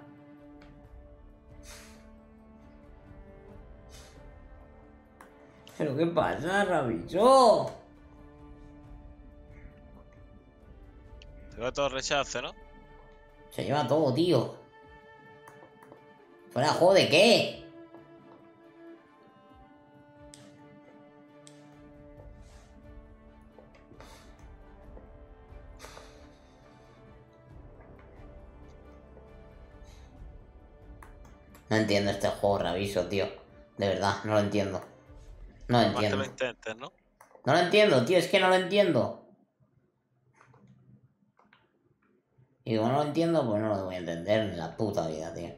¿Pero qué pasa, Rabicho? Se lleva todo rechazo, ¿no? Se lleva todo, tío. ¿Fuera juego de qué? No entiendo este juego, Rabicho, tío. De verdad, no lo entiendo. No lo entiendo. Más que lo intentes, ¿no? No lo entiendo, tío. Es que no lo entiendo. Y como no lo entiendo, pues no lo voy a entender en la puta vida, tío.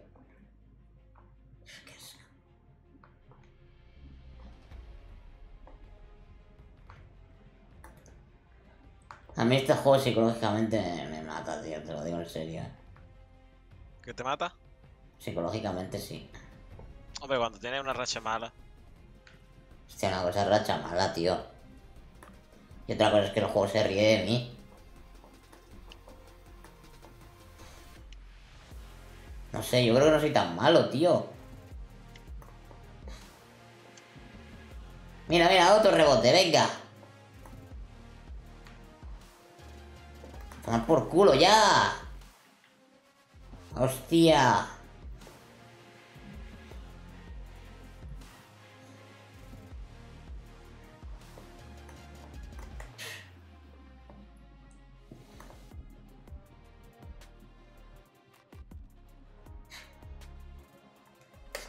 A mí este juego psicológicamente me mata, tío. Te lo digo en serio. ¿Qué te mata? Psicológicamente sí. Hombre, cuando tienes una racha mala. Hostia, una cosa es racha mala, tío. Y otra cosa es que el juego se ríe de mí. No sé, yo creo que no soy tan malo, tío. Mira, mira, otro rebote, venga. Tomar por culo ya. Hostia.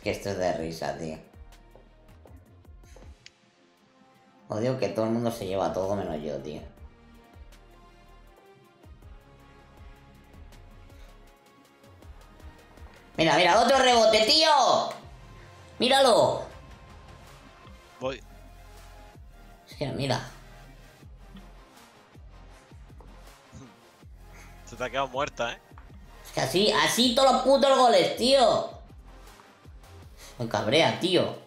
Que esto es de risa, tío. Odio que todo el mundo se lleva todo menos yo, tío. Mira, mira, otro rebote, tío. Míralo. Voy. Es que mira. Se te ha quedado muerta, ¿eh? Es que así, así todos los putos goles, tío. Me cabrea, tío.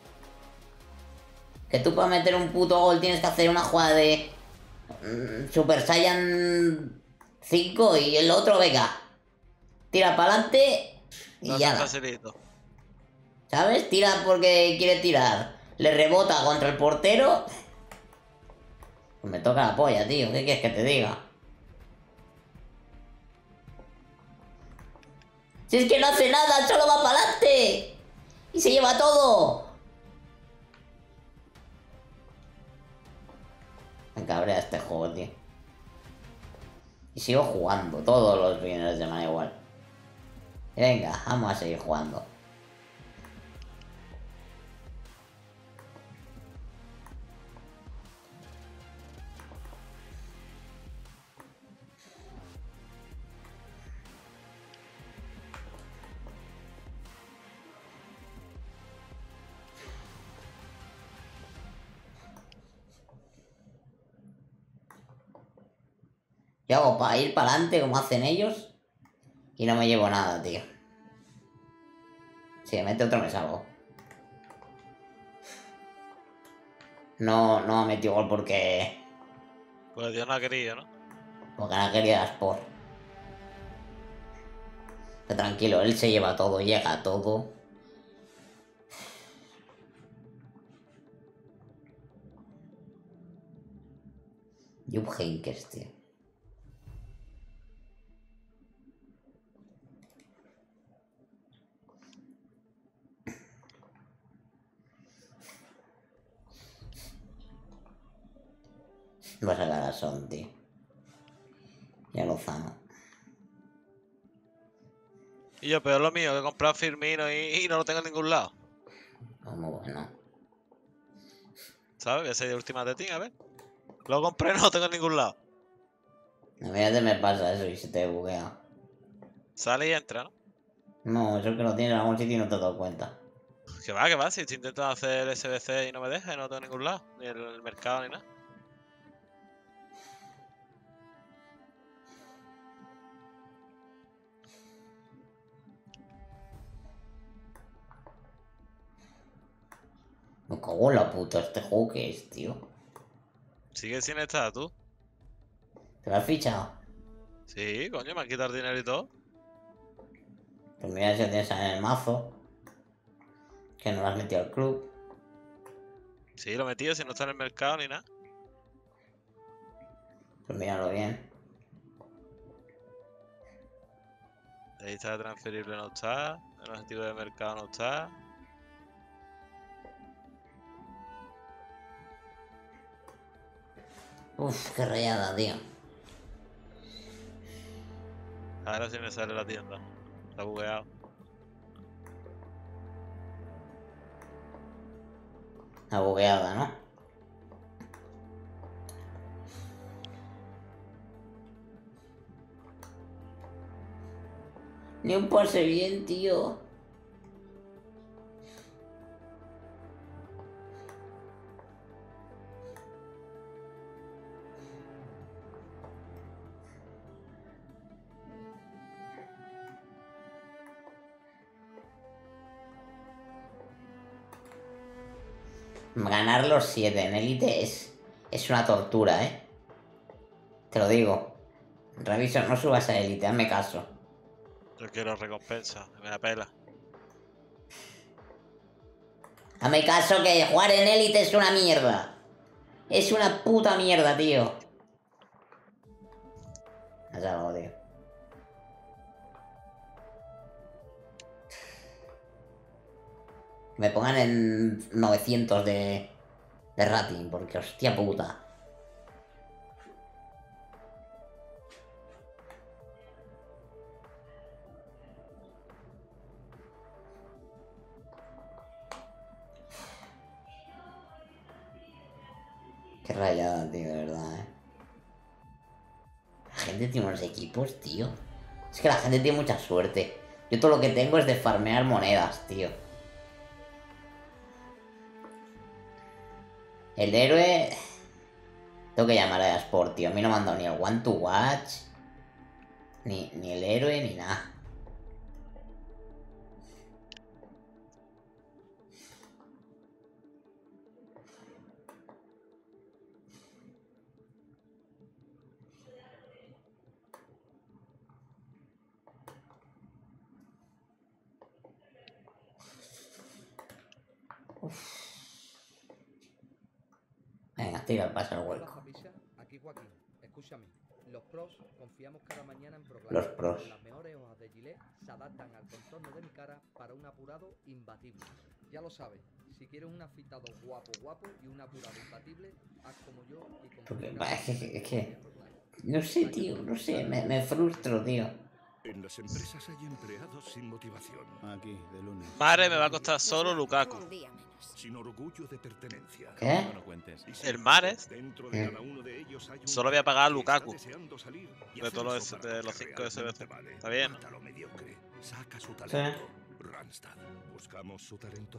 Que tú para meter un puto gol tienes que hacer una jugada de mm, Super Saiyan cinco y el otro, venga. Tira para adelante y no ya. ¿Sabes? Tira porque quiere tirar. Le rebota contra el portero. Pues me toca la polla, tío. ¿Qué quieres que te diga? Si es que no hace nada, solo va para adelante. ¡Y se lleva todo! Me cabrea este juego, tío. Y sigo jugando. Todos los primeros de Mané igual. Venga, vamos a seguir jugando. ¿Qué hago? ¿Para ir para adelante como hacen ellos? Y no me llevo nada, tío. Si me mete otro me salgo. No, no ha metido gol porque... Pues Dios no ha querido, ¿no? Porque no ha querido el Sport. Pero tranquilo, él se lleva todo, llega a todo. Yup Henkers, tío. Va a sacar a Son, tío. Ya lo zano. Y yo, pero lo mío, que he comprado Firmino y, y no lo tengo en ningún lado. Muy bueno. ¿Sabes? Que soy de última de ti, a ver. Lo compré y no lo tengo en ningún lado. A mí ya te me pasa eso y se te buguea. Sale y entra, ¿no? No, eso que lo tienes en algún sitio y no te has dado cuenta. Que va, que va, si te intentas hacer el S B C y no me dejas, no lo tengo en ningún lado. Ni en el mercado ni nada. Me cago en la puta, ¿este juego qué es, tío? Sigue sin estar, tú. ¿Te lo has fichado? Sí, coño, me han quitado el dinero y todo. Pues mira, si tienes en el mazo, que no lo has metido al club. Sí, lo he metido, si no está en el mercado ni nada. Pues míralo bien. La lista de transferible no está, el objetivo de mercado no está. Uf, qué rayada, tío. Ahora sí me sale la tienda. Está bugueado. Está bugueada, ¿no? Ni un pase bien, tío. Ganar los siete en élite es, es una tortura, ¿eh? Te lo digo. Reviso, no subas a élite, hazme caso. Yo quiero recompensa, me la pela. Hazme caso que jugar en élite es una mierda. Es una puta mierda, tío. Haz algo, tío. Me pongan en novecientos de, de rating, porque hostia puta. Qué rayada, tío, de verdad, eh. La gente tiene unos equipos, tío. Es que la gente tiene mucha suerte. Yo todo lo que tengo es de farmear monedas, tío. El héroe... Tengo que llamar a Sport, tío. A mí no me han dado ni el One to Watch, ni, ni el héroe, ni nada. Uf. Venga, tira, pasa el hueco. Aquí, Joaquín, escúchame. Los pros confiamos cada mañana en programas. Los pros. Las mejores hojas de Gilet se adaptan al contorno de mi cara para un apurado imbatible. Ya lo sabes, si quieres un afeitado guapo, guapo y un apurado imbatible, haz como yo y como yo. Es que, es que. No sé, tío, no sé, me, me frustro, tío. En las empresas hay empleados sin motivación. Aquí, de lunes. Mare me va a costar solo Lukaku. Sin orgullo de pertenencia. ¿Qué? El Mare. ¿Qué? Solo voy a pagar a Lukaku. De todos los, de los cinco S B C. Está bien. Sí.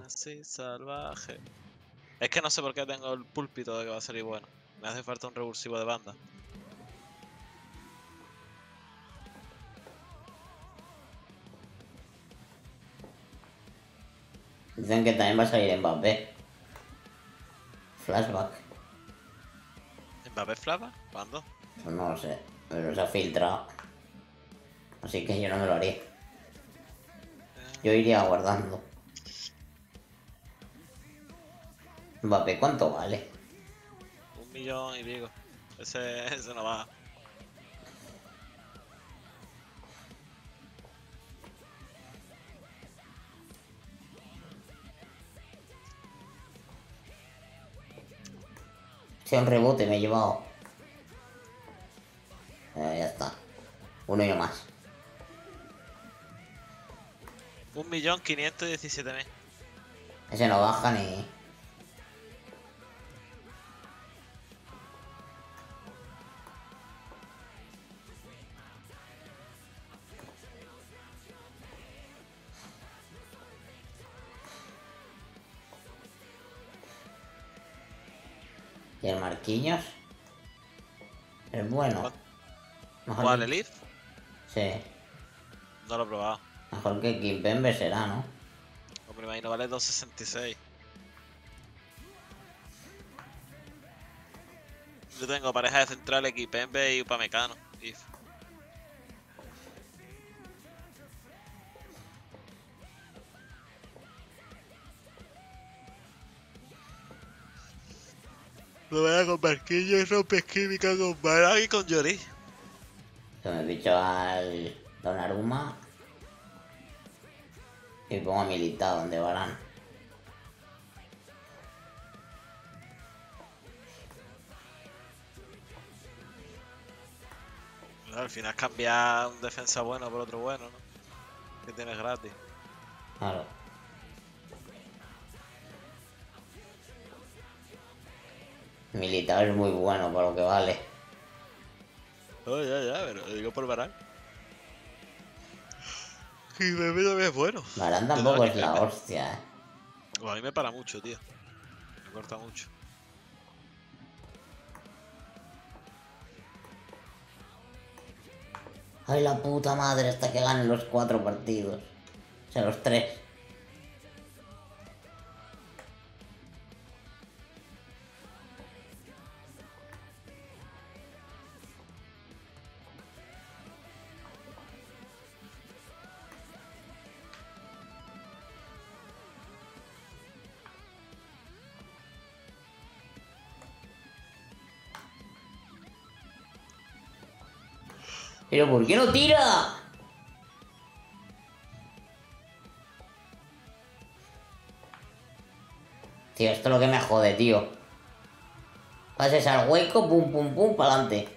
Así salvaje. Es que no sé por qué tengo el púlpito de que va a salir bueno. Me hace falta un revulsivo de banda. Dicen que también va a salir Mbappé. Flashback. ¿Mbappé flashback? ¿Cuándo? Pues no lo sé, pero se ha filtrado. Así que yo no me lo haría. Yo iría guardando. Mbappé, ¿cuánto vale? Un millón y pico. Ese, ese no va. Sea un rebote, me he llevado. Eh, ya está. Uno y más. Un millón quinientos diecisiete mil. Ese no baja ni. ¿Y el Marquinhos? Es bueno. ¿Cuál, el Elite? Sí. No lo he probado. Mejor que Kimpembe será, ¿no? Hombre, me imagino vale dos sesenta y seis. Yo tengo pareja de centrales Kimpembe y Upamecano. If. Lo voy a con Marquillo, rompe química con Mara y con Jory. Yo me picho al Donnarumma y pongo a Militao donde Varane. No, al final cambiar un defensa bueno por otro bueno, ¿no? Que tienes gratis. Claro. Militao es muy bueno por lo que vale. No, ya, ya, pero lo digo por Varane. Kimpembe también es bueno. Varane tampoco es la hostia, eh. Bueno, a mí me para mucho, tío. Me corta mucho. Ay, la puta madre, hasta que ganen los cuatro partidos. O sea, los tres. Pero ¿por qué no tira? Tío, esto es lo que me jode, tío. Pases al hueco, pum, pum, pum, para adelante.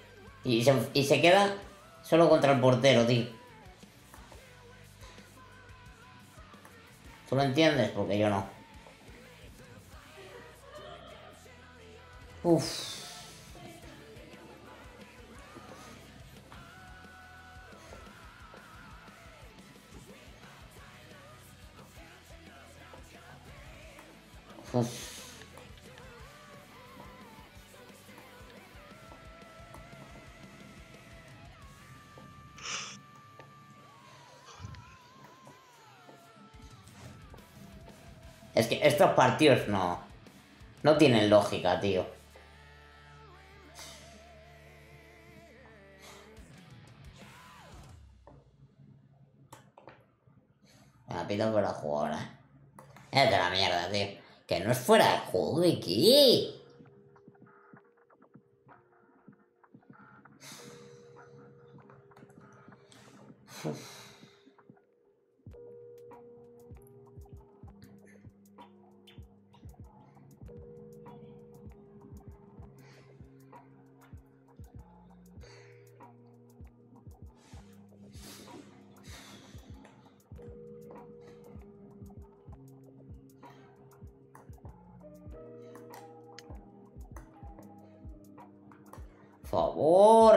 Y se, y se queda solo contra el portero, tío. ¿Tú lo entiendes? Porque yo no. Uff. Es que estos partidos no, no tienen lógica, tío. Me la pito por la jugadora. Es de la mierda, tío. Que no es fuera de juego de aquí. Favor.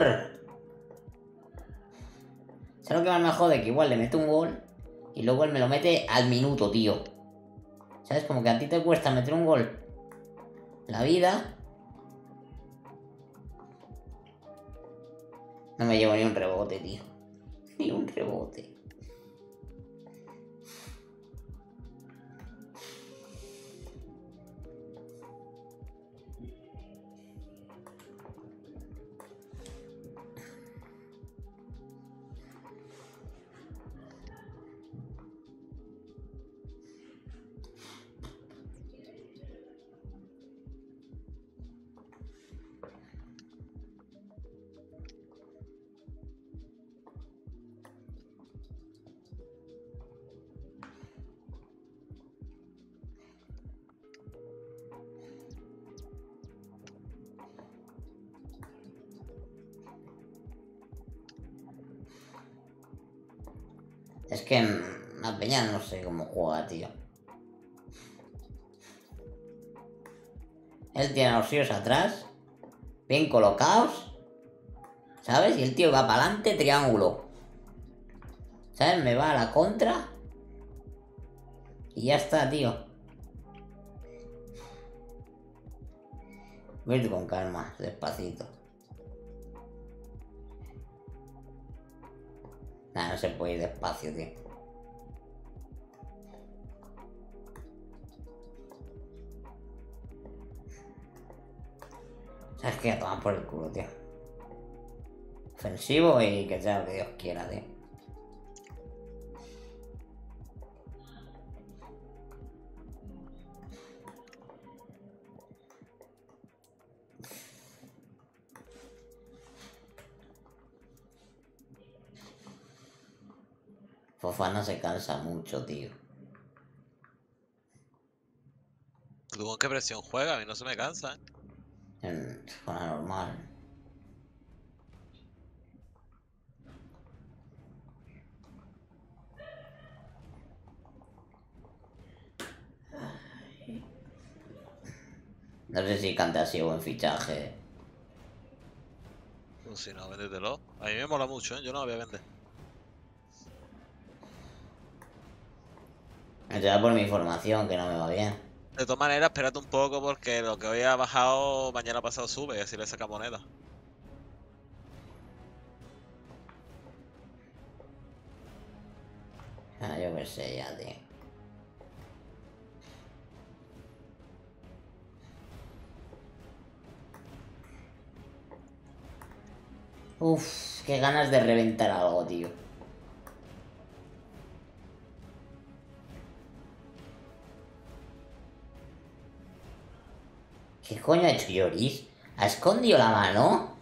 ¿Sabes lo que más me jode? Que igual le meto un gol y luego él me lo mete al minuto, tío. ¿Sabes? Como que a ti te cuesta meter un gol. La vida. No me llevo ni un rebote, tío. Ni un rebote. Es que la peña no sé cómo juega, tío. Él tiene a los tíos atrás, bien colocados, ¿sabes? Y el tío va para adelante, triángulo. ¿Sabes? Me va a la contra. Y ya está, tío. Voy a ir con calma, despacito. Nah, no se puede ir despacio, tío. ¿Sabes qué? A tomar por el culo, tío. Ofensivo y que sea lo que Dios quiera, tío. Fofana se cansa mucho, tío. ¿Tú con qué presión juegas? A mí no se me cansa, ¿eh? Con la normal. No sé si Kanté ha sido buen fichaje. Pues si no, véndetelo. A mí me mola mucho, ¿eh? Yo no lo voy a vender. Entonces por mi formación, que no me va bien. De todas maneras, espérate un poco porque lo que hoy ha bajado, mañana pasado sube y así le saca moneda. Ah, yo qué sé ya, tío. Uff, qué ganas de reventar algo, tío. ¿Qué coño ha hecho Lloris? ¿Ha escondido la mano?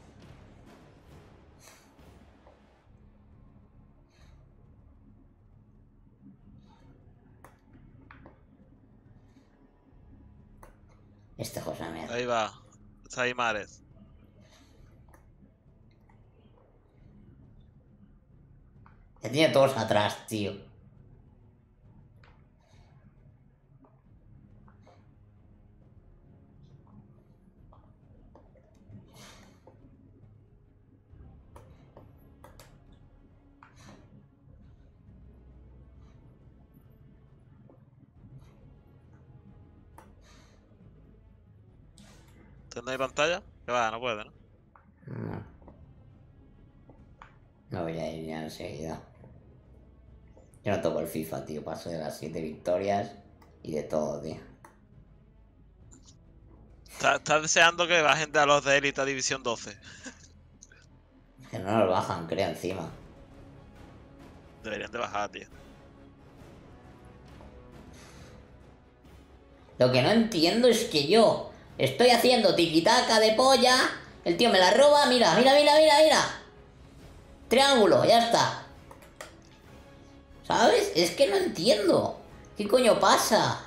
Esta cosa me hace. Ahí va, está ahí Mare. Ya tiene todos atrás, tío. ¿Tendrá pantalla? Que va, no puede, ¿no? No. No voy a ir ya enseguida. Yo no toco el FIFA, tío. Paso de las siete victorias y de todo, tío. ¿Estás deseando que bajen a los de élite a División doce? Que no los bajan, creo, encima. Deberían de bajar, tío. Lo que no entiendo es que yo estoy haciendo tiquitaca de polla. El tío me la roba. Mira, mira, mira, mira, mira. Triángulo, ya está. ¿Sabes? Es que no entiendo. ¿Qué coño pasa?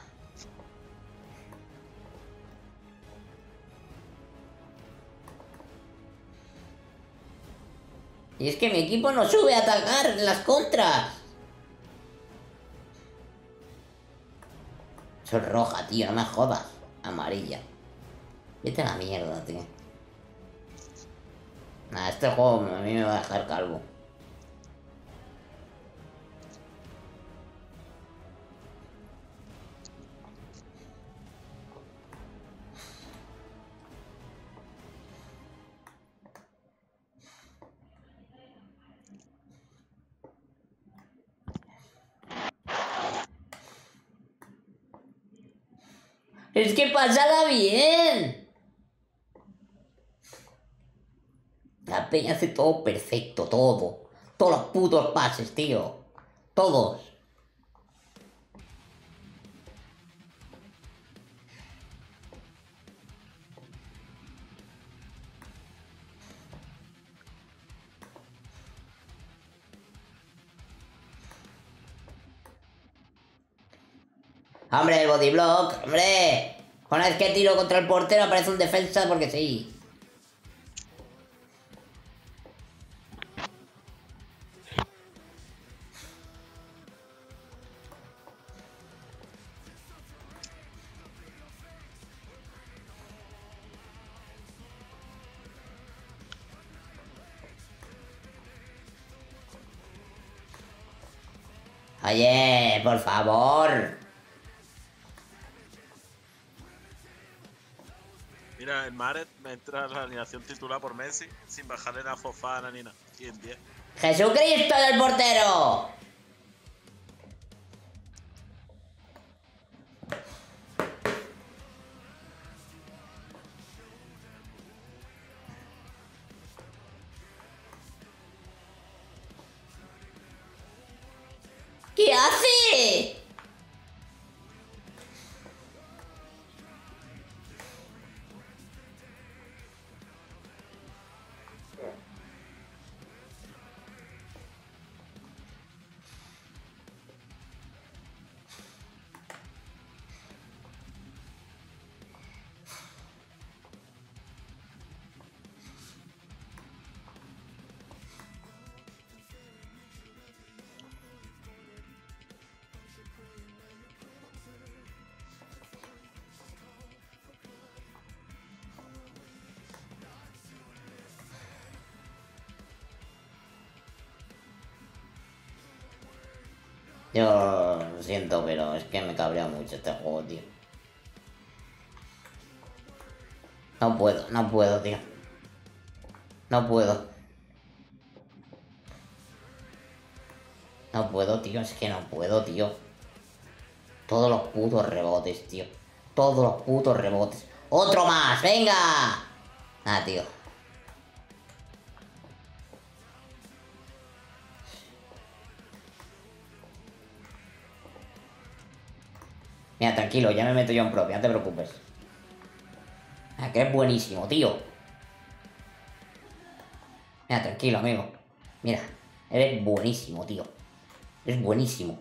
Y es que mi equipo no sube a atacar en las contras. Eso es roja, tío, no me jodas. Amarilla. Vete a la mierda, tío. Nah, este juego a mí me va a dejar calvo. Es que pasala bien. La peña hace todo perfecto, todo. Todos los putos pases, tío. Todos. ¡Hombre, el bodyblock! ¡Hombre! Una vez que tiro contra el portero aparece un defensa porque sí. Oye, por favor. Mira, el Maret me entra en la alineación titular por Messi sin bajarle la Fofana ni nada. diez diez. ¡Jesucristo del portero! ¿Qué hace? Yo lo siento, pero es que me cabrea mucho este juego, tío. No puedo, no puedo, tío. No puedo. No puedo, tío, es que no puedo, tío. Todos los putos rebotes, tío. Todos los putos rebotes. ¡Otro más! ¡Venga! Ah, tío. Mira, tranquilo, ya me meto yo en propia, no te preocupes. Ah, que es buenísimo, tío. Mira, tranquilo, amigo. Mira, eres buenísimo, tío. Eres buenísimo.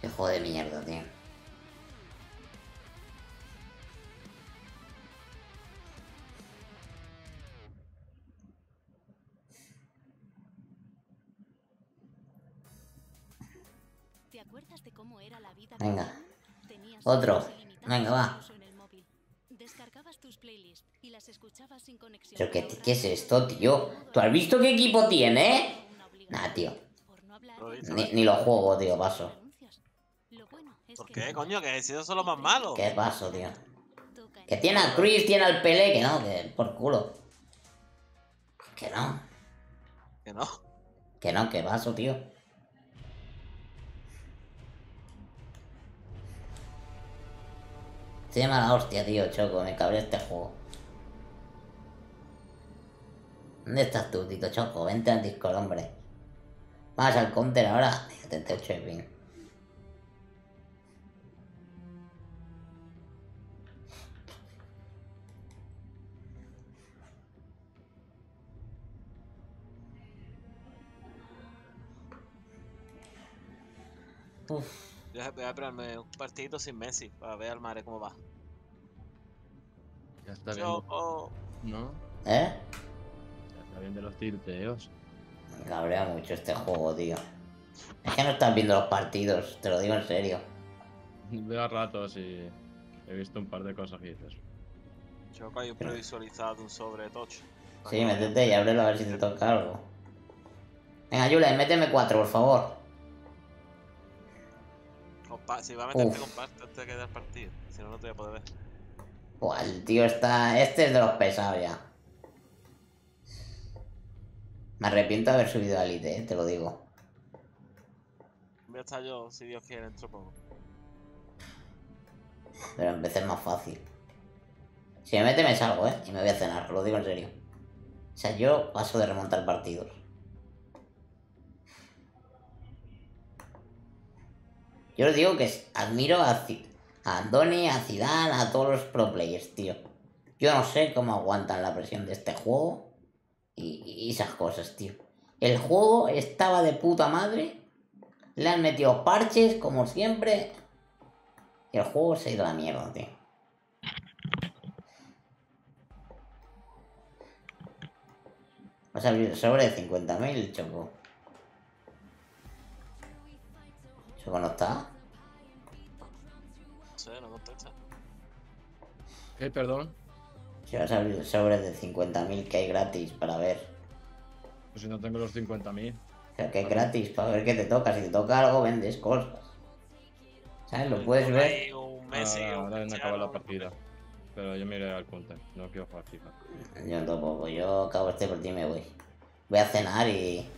Qué juego de mierda, tío. ¿Te acuerdas de cómo era la vida? Venga. Otro. Venga, va. Descargabas tus playlists y las escuchabas sin conexión. ¿Pero qué, qué es esto, tío? ¿Tú has visto qué equipo tiene? Nah, tío. Ni, ni lo juego, tío, paso. ¿Por qué, coño? Que si esos son los más malos. ¿Qué paso, tío? Que tiene al Chris, tiene al Pelé, que no, que por culo. Que no. Que no. Que no, que paso, tío. Se llama la hostia, tío, Choco, me cabrea este juego. ¿Dónde estás tú, Tito Choco? Vente al Discord, hombre. Vas al counter ahora. setenta y ocho de ping. Uf. Voy a esperarme un partidito sin Messi para ver al Mare cómo va. Ya está bien. Oh, oh. ¿No? ¿Eh? Ya está bien de los tilteos. Me cabrea mucho este juego, tío. Es que no estás viendo los partidos, te lo digo en serio. Veo a ratos y he visto un par de cosas que dices. Choco, hay un Pero... previsualizado, un sobre tocho. Sí, métete y ábrelo a ver si te toca algo. Venga, Julen, méteme cuatro, por favor. Compa si va a meterte con parte, te queda el partido. Si no, no te voy a poder ver. Buah, el tío está... Este es de los pesados ya. Me arrepiento de haber subido a Elite, eh, te lo digo. Voy a estar yo, si Dios quiere, dentro poco. Pero empecé más fácil. Si me mete, me salgo, eh. Y me voy a cenar, lo digo en serio. O sea, yo paso de remontar partidos. Yo os digo que admiro a, a Andoni, a Zidane, a todos los pro players, tío. Yo no sé cómo aguantan la presión de este juego y, y esas cosas, tío. El juego estaba de puta madre. Le han metido parches, como siempre. Y el juego se ha ido a la mierda, tío. Vas a abrir sobre de cincuenta mil, Choco. ¿Choco no está? Sí, no contesta. ¿Qué? Perdón. Si vas a abrir sobres de cincuenta mil que hay gratis para ver. Pues si no tengo los cincuenta mil. Pero que es gratis para ver qué te toca. Si te toca algo, vendes cosas. ¿Sabes? Lo puedes ver. Ah, ahora han acabado la partida. Pero yo me iré al counter. No quiero jugar FIFA. Yo tampoco. Yo acabo este partido y me voy. Voy a cenar y...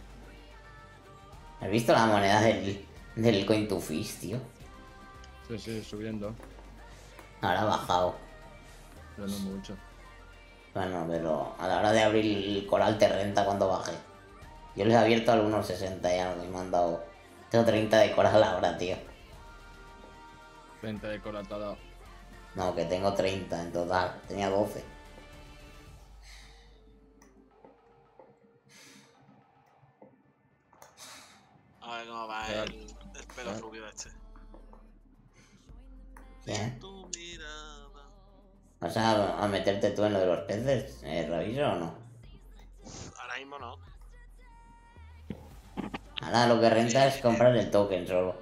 ¿Has visto la moneda del... del coin to fish, tío? Sí, sí, subiendo. Ahora ha bajado. Pero no mucho. Bueno, pero a la hora de abrir el coral te renta cuando baje. Yo les he abierto al uno sesenta y algo y me han dado... Tengo treinta de coral ahora, tío. treinta de coral te ha dado. No, que tengo treinta en total. Tenía doce. A ver cómo va el, el pelo rubio este. Bien. ¿Vas a, a meterte tú en lo de los peces, eh, Raviso, o no? Ahora mismo no. Ahora lo que renta es comprar el token solo.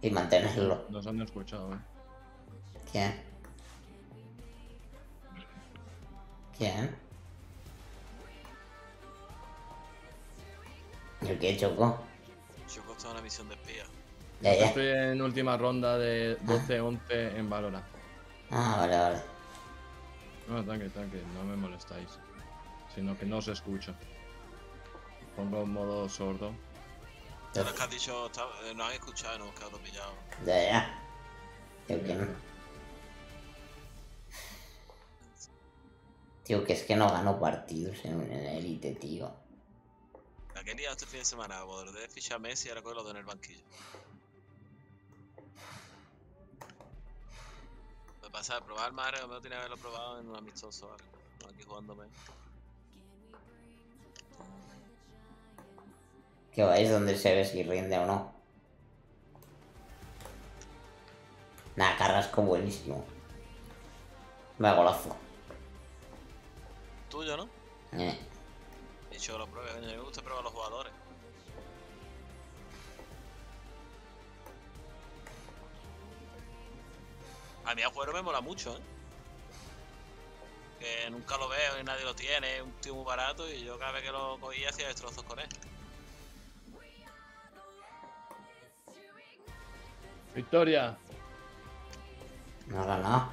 Y mantenerlo. Nos han escuchado, eh. ¿Quién? ¿Quién? ¿El qué, Choco? Choco está en la misión de espía. Ya, ya. Estoy en última ronda de doce once ah. en Valorant. Ah, vale, vale. No, tranqui, tranqui, no me molestáis. Sino que no os escucho. Pongo en modo sordo. Ya lo que has dicho, está... no han escuchado, no, que has pillado. Ya, ya. Tío, que no. Tío, que es que no gano partidos en la élite, tío. ¿La qué día este fin de semana? Poder de fichar a Messi y ahora cogerlo en el banquillo. Me pasa de probar Mare, no tenía que haberlo probado en un amistoso, ¿vale? Aquí jugándome. Que vais donde se ve si rinde o no. Nah, Carrasco buenísimo. Me golazo. Tuyo, ¿no? Eh. De hecho, lo pruebo, me gusta probar los jugadores. A mí a jugador me mola mucho, ¿eh? Que nunca lo veo y nadie lo tiene, es un tío muy barato y yo cada vez que lo cogía hacía destrozos con él. Victoria. No, no, no.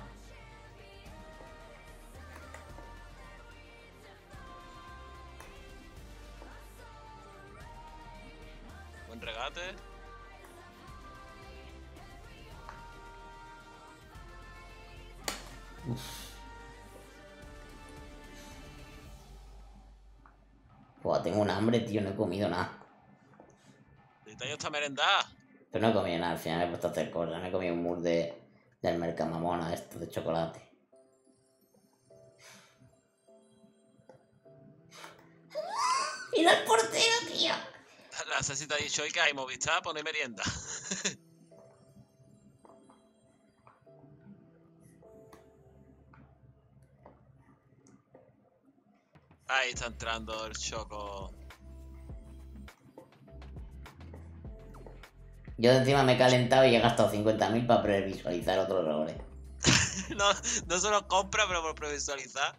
Buen regate. Uf. Buah, tengo un hambre, tío, no he comido nada. Detalle esta merendada. Pero no he comido nada, al final me he puesto a hacer cosas, me he comido un mur de... del mercamamona esto de chocolate. ¡Mira el portero, tío! La Ceci te ha dicho hoy que hay Movistar, pone merienda. Ahí está entrando el Choco. Yo de encima me he calentado y he gastado cincuenta mil para previsualizar otros roles. no, no solo compra, pero por previsualizar.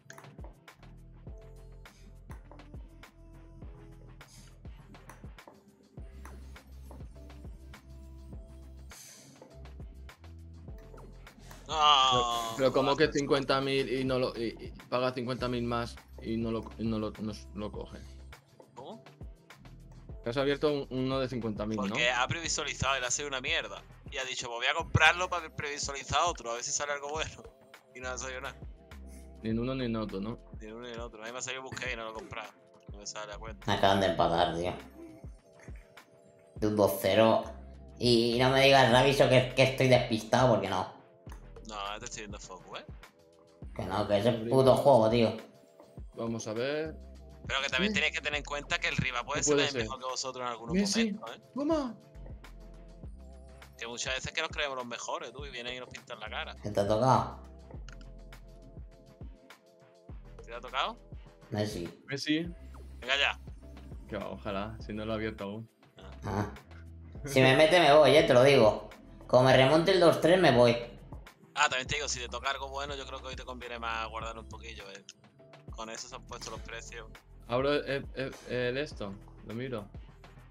Oh, pero, pero como que cincuenta mil y no lo. Y, y paga cincuenta mil más y no lo, y no lo, no lo coge. Has abierto uno de cincuenta mil, ¿no? Porque ha previsualizado y le ha sido una mierda. Y ha dicho, pues voy a comprarlo para previsualizar otro, a ver si sale algo bueno. Y no ha salido nada. Ni en uno ni en otro, ¿no? Ni en uno ni en otro. A mí me ha salido busqué y no lo he comprado. No me sale la cuenta. Me acaban de empatar, tío. De un dos cero. Y no me digas, Raviso, que, que estoy despistado, porque no. No, te estoy viendo foco, ¿eh? Que no, que es el puto juego, tío. Vamos a ver... Pero que también tenéis que tener en cuenta que el rival puede, puede ser, ser mejor que vosotros en algunos Messi. momentos, ¿eh? ¡Toma! Que muchas veces que nos creemos los mejores, tú, y vienen y nos pintan la cara. ¿Te ha tocado? ¿Te ha tocado? Messi. Messi. Venga ya. Que va, ojalá, si no lo ha abierto aún. Ah. Ah. Si me mete me voy, ya te lo digo. Como me remonte el dos tres me voy. Ah, también te digo, si te toca algo bueno, yo creo que hoy te conviene más guardar un poquillo, ¿eh? Con eso se han puesto los precios. Abro el, el, el esto, lo miro.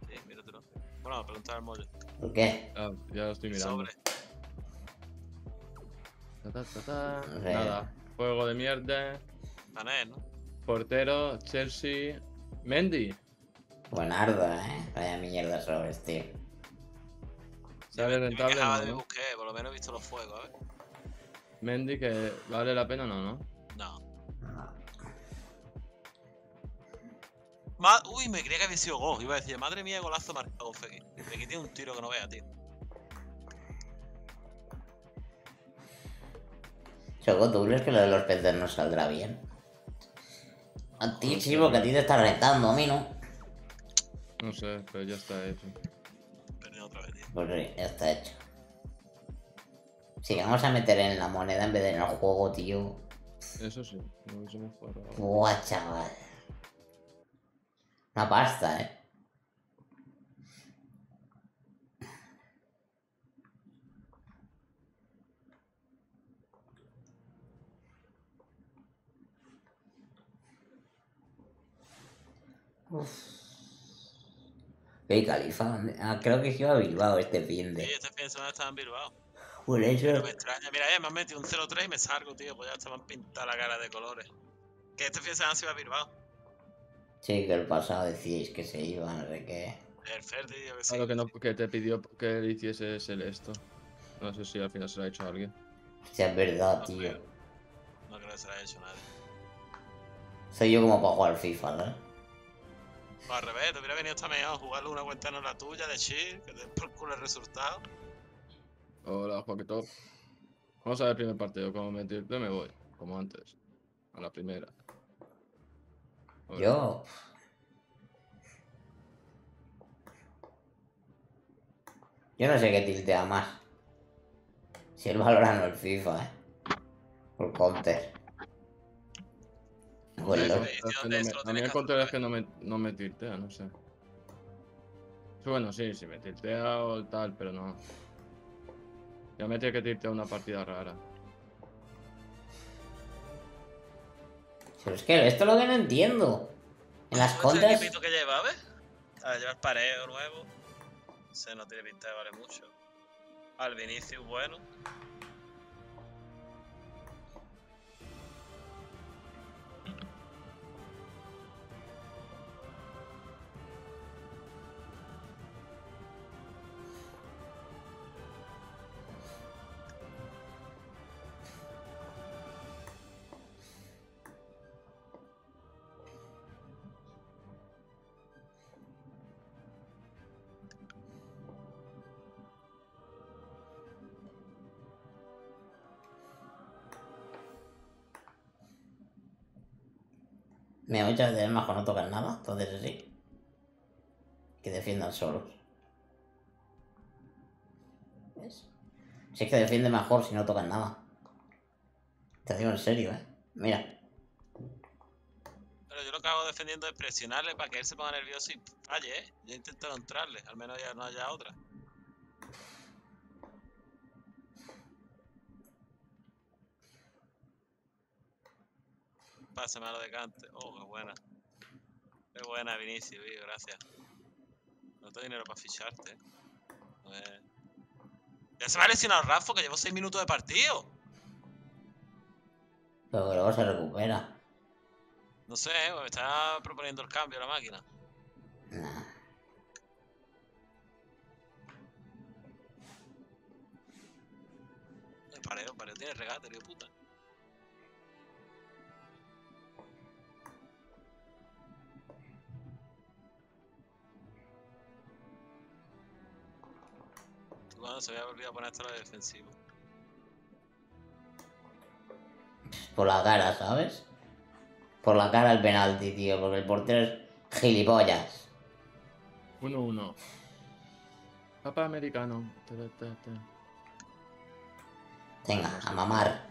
Sí, míratelo. Bueno, preguntar al mollo. ¿Por qué? Ah, ya lo estoy mirando. Sobre. Ta, ta, ta, ta. Okay. Nada, juego de mierda. Mané, ¿no? Portero, Chelsea, Mendy. Buenardo, eh. Vaya mierda sobre este. Sale sí, rentable. Me quejaba de busqué, por lo menos he visto los fuegos, a ver. Mendy, que vale la pena o no, ¿no? No. Uy, me creía que había sido gol. Iba a decir, madre mía, golazo marcado, Fekir. Fekir tiene un tiro que no vea, tío. Choco, ¿tú crees que lo de los peces no saldrá bien? A ti sí, porque a ti te está retando, a mí no. No sé, pero ya está hecho. Perdí otra vez, tío. Pues sí, ya está hecho. Sí, vamos a meter en la moneda en vez de en el juego, tío. Eso sí. Buah, chaval. Una pasta, eh. Uff. Hey, Califa, ah, creo que iba a Bilbao este fin de... Sí, este fin de semana estaba en Bilbao. Por eso... Pero me extraña. Mira, eh, me han metido un cero tres y me salgo, tío. Pues ya se me han pintado la cara de colores. Que este fin de semana se iba a Bilbao. Sí, que el pasado decíais que se iba, no sé qué. El Ferdi, tío, que sí. Claro que, no, que te pidió que le hicieses el esto. No sé si al final se lo ha hecho a alguien. Hostia, es verdad, no, tío. Creo. No creo que se lo haya hecho nadie. Soy yo como para jugar FIFA, ¿no? No, al revés, te hubiera venido esta mejor jugarle una cuenta no la tuya de chill, que te den por culo el resultado. Hola, Joaquito. Vamos a ver el primer partido, como mentirte me voy, como antes, a la primera. A Yo. Yo no sé qué tiltea más. Si el Valorant o el FIFA, eh. Por counter. Bueno, a mí el control es que no me, no me tiltea, no sé. Bueno, sí, sí me tiltea o tal, pero no. Ya me tiene que tiltear una partida rara. Pero es que esto es lo que no entiendo. En las contras... ¿Este equipito que lleva, ves? A ver, llevar pareo nuevo. Se no tiene pinta de vale mucho. Al Vinicius, bueno. Me voy a echar de más con no tocar nada, entonces sí. Que defiendan solos. ¿Ves? Si es que defiende mejor si no tocan nada. Te digo en serio, eh. Mira. Pero yo lo que hago defendiendo es presionarle para que él se ponga nervioso y falle, eh. Yo intento no entrarle, al menos ya no haya otra. Pásame a lo de Kanté. Oh, qué buena. Qué buena, Vinicius, tío, gracias. No tengo dinero para ficharte. Eh. Ya se me ha lesionado Rafo, que llevo seis minutos de partido. Pero luego se recupera. No sé, me está proponiendo el cambio la máquina. Nah. El pareo, el pareo tiene regate, tío puta. Bueno, se había olvidado poner hasta la defensiva. Por la cara, ¿sabes? Por la cara el penalti, tío, porque el portero es gilipollas. uno uno. Papá americano. Venga, a mamar.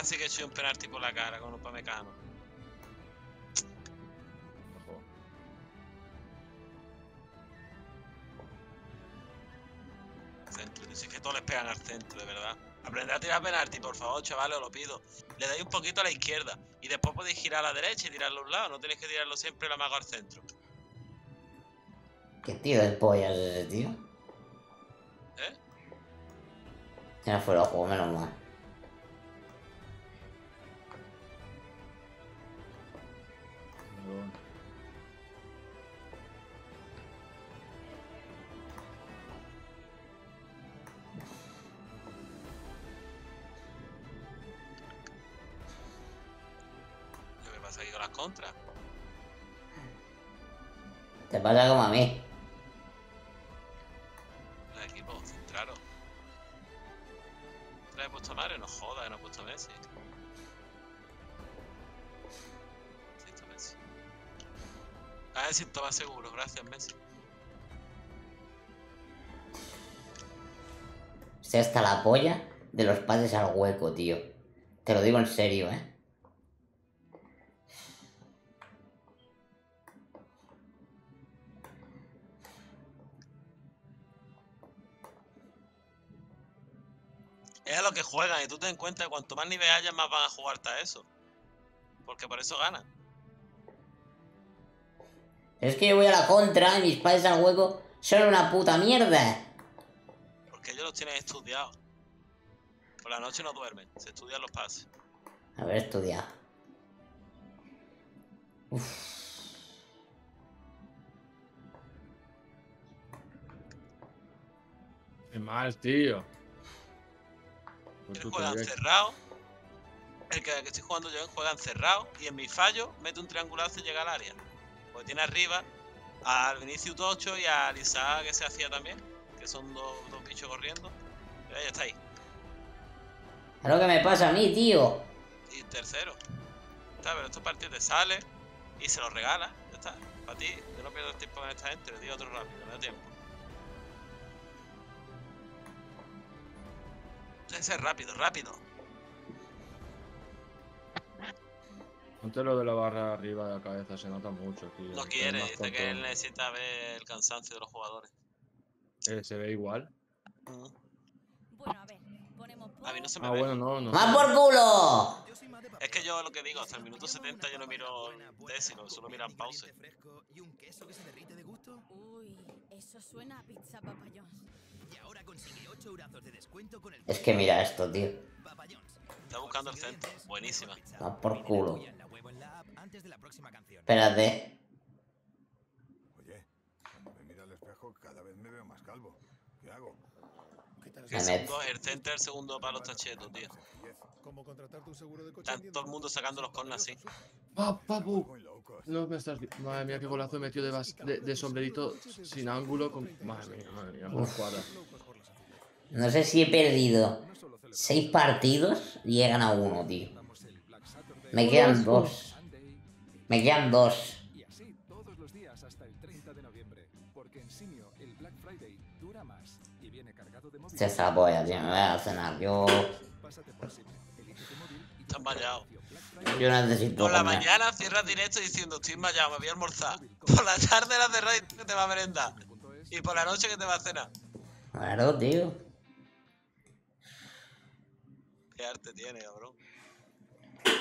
Así que he hecho un penalti por la cara con Upamecano. Centro, es que todos les pegan al centro, de verdad. Aprended a tirar penalti, por favor, chavales, os lo pido. Le dais un poquito a la izquierda y después podéis girar a la derecha y tirarlo a un lado. No tenéis que tirarlo siempre la mago al centro. ¿Qué tío de pollas es ese tío? ¿Eh? Ya fuera de juego, menos mal. las contras. Te pasa como a mí. Los equipos centraron. Otra vez he puesto a Mare, no jodas, no he puesto a Messi. Necesito a Messi. A ver si esto va seguro, gracias Messi. Sé hasta la polla de los pases al hueco, tío. Te lo digo en serio, eh. Es a lo que juegan y tú te das cuenta que cuanto más nivel haya, más van a jugarte a eso. Porque por eso ganan. Pero es que yo voy a la contra y mis pases al hueco son una puta mierda. Porque ellos los tienen estudiados. Por la noche no duermen, se estudian los pases. A ver, estudiado. Uff. Qué mal, tío. Ellos juegan cerrado. El que, el que estoy jugando yo juegan cerrado. Y en mi fallo mete un triangulazo y llega al área. Porque tiene arriba al Vinicius dos ocho y al Isaac que se hacía también. Que son dos, dos bichos corriendo. Pero ya está ahí. Es lo que me pasa a mí, tío. Y tercero. Está, pero estos partidos te sale y se los regala. Ya está. Para ti, yo no pierdo el tiempo con esta gente. Le digo otro rápido, me da tiempo. Ese es rápido, rápido. Ponte lo de la barra arriba de la cabeza, se nota mucho, tío. No quiere, dice que él necesita ver el cansancio de los jugadores. Eh, se ve igual. Uh-huh. Bueno, a ver, ponemos por... A mí no se me ah, ve. Bueno, no, no. ¡Más por culo! Es que yo lo que digo, hasta el minuto setenta yo no miro décimo, solo miran pausa. Uy, eso suena a pizza papayón. Es que mira esto, tío. Está buscando el centro. Buenísima. Va por culo. Espérate. Oye, cuando me miro al espejo cada vez me veo más calvo. ¿Qué hago? El centro el segundo palo está cheto, tío. Está todo el mundo sacando los cornas así. ¡Ah, papu! No me estás... Madre mía, qué golazo metió de, bas... de, de sombrerito sin ángulo. Con... Madre mía, madre mía, por cuadra. No sé si he perdido seis partidos y he ganado uno, tío. Me quedan dos. Me quedan dos. Se está la polla, tío. Me voy a cenar. Yo... Estás mallado. Yo necesito... Por la comer. Mañana cierras directo diciendo estoy mallado, me voy a almorzar. Por la tarde la cerras y te va a merendar. Y por la noche que te va a cenar. Claro, tío. ¿Qué arte tiene, cabrón?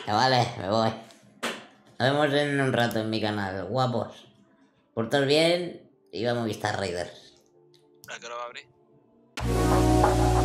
Ya vale, me voy. Nos vemos en un rato en mi canal, guapos. Portaos bien y vamos a Movistar Raiders. ¿A qué hora va a abrir?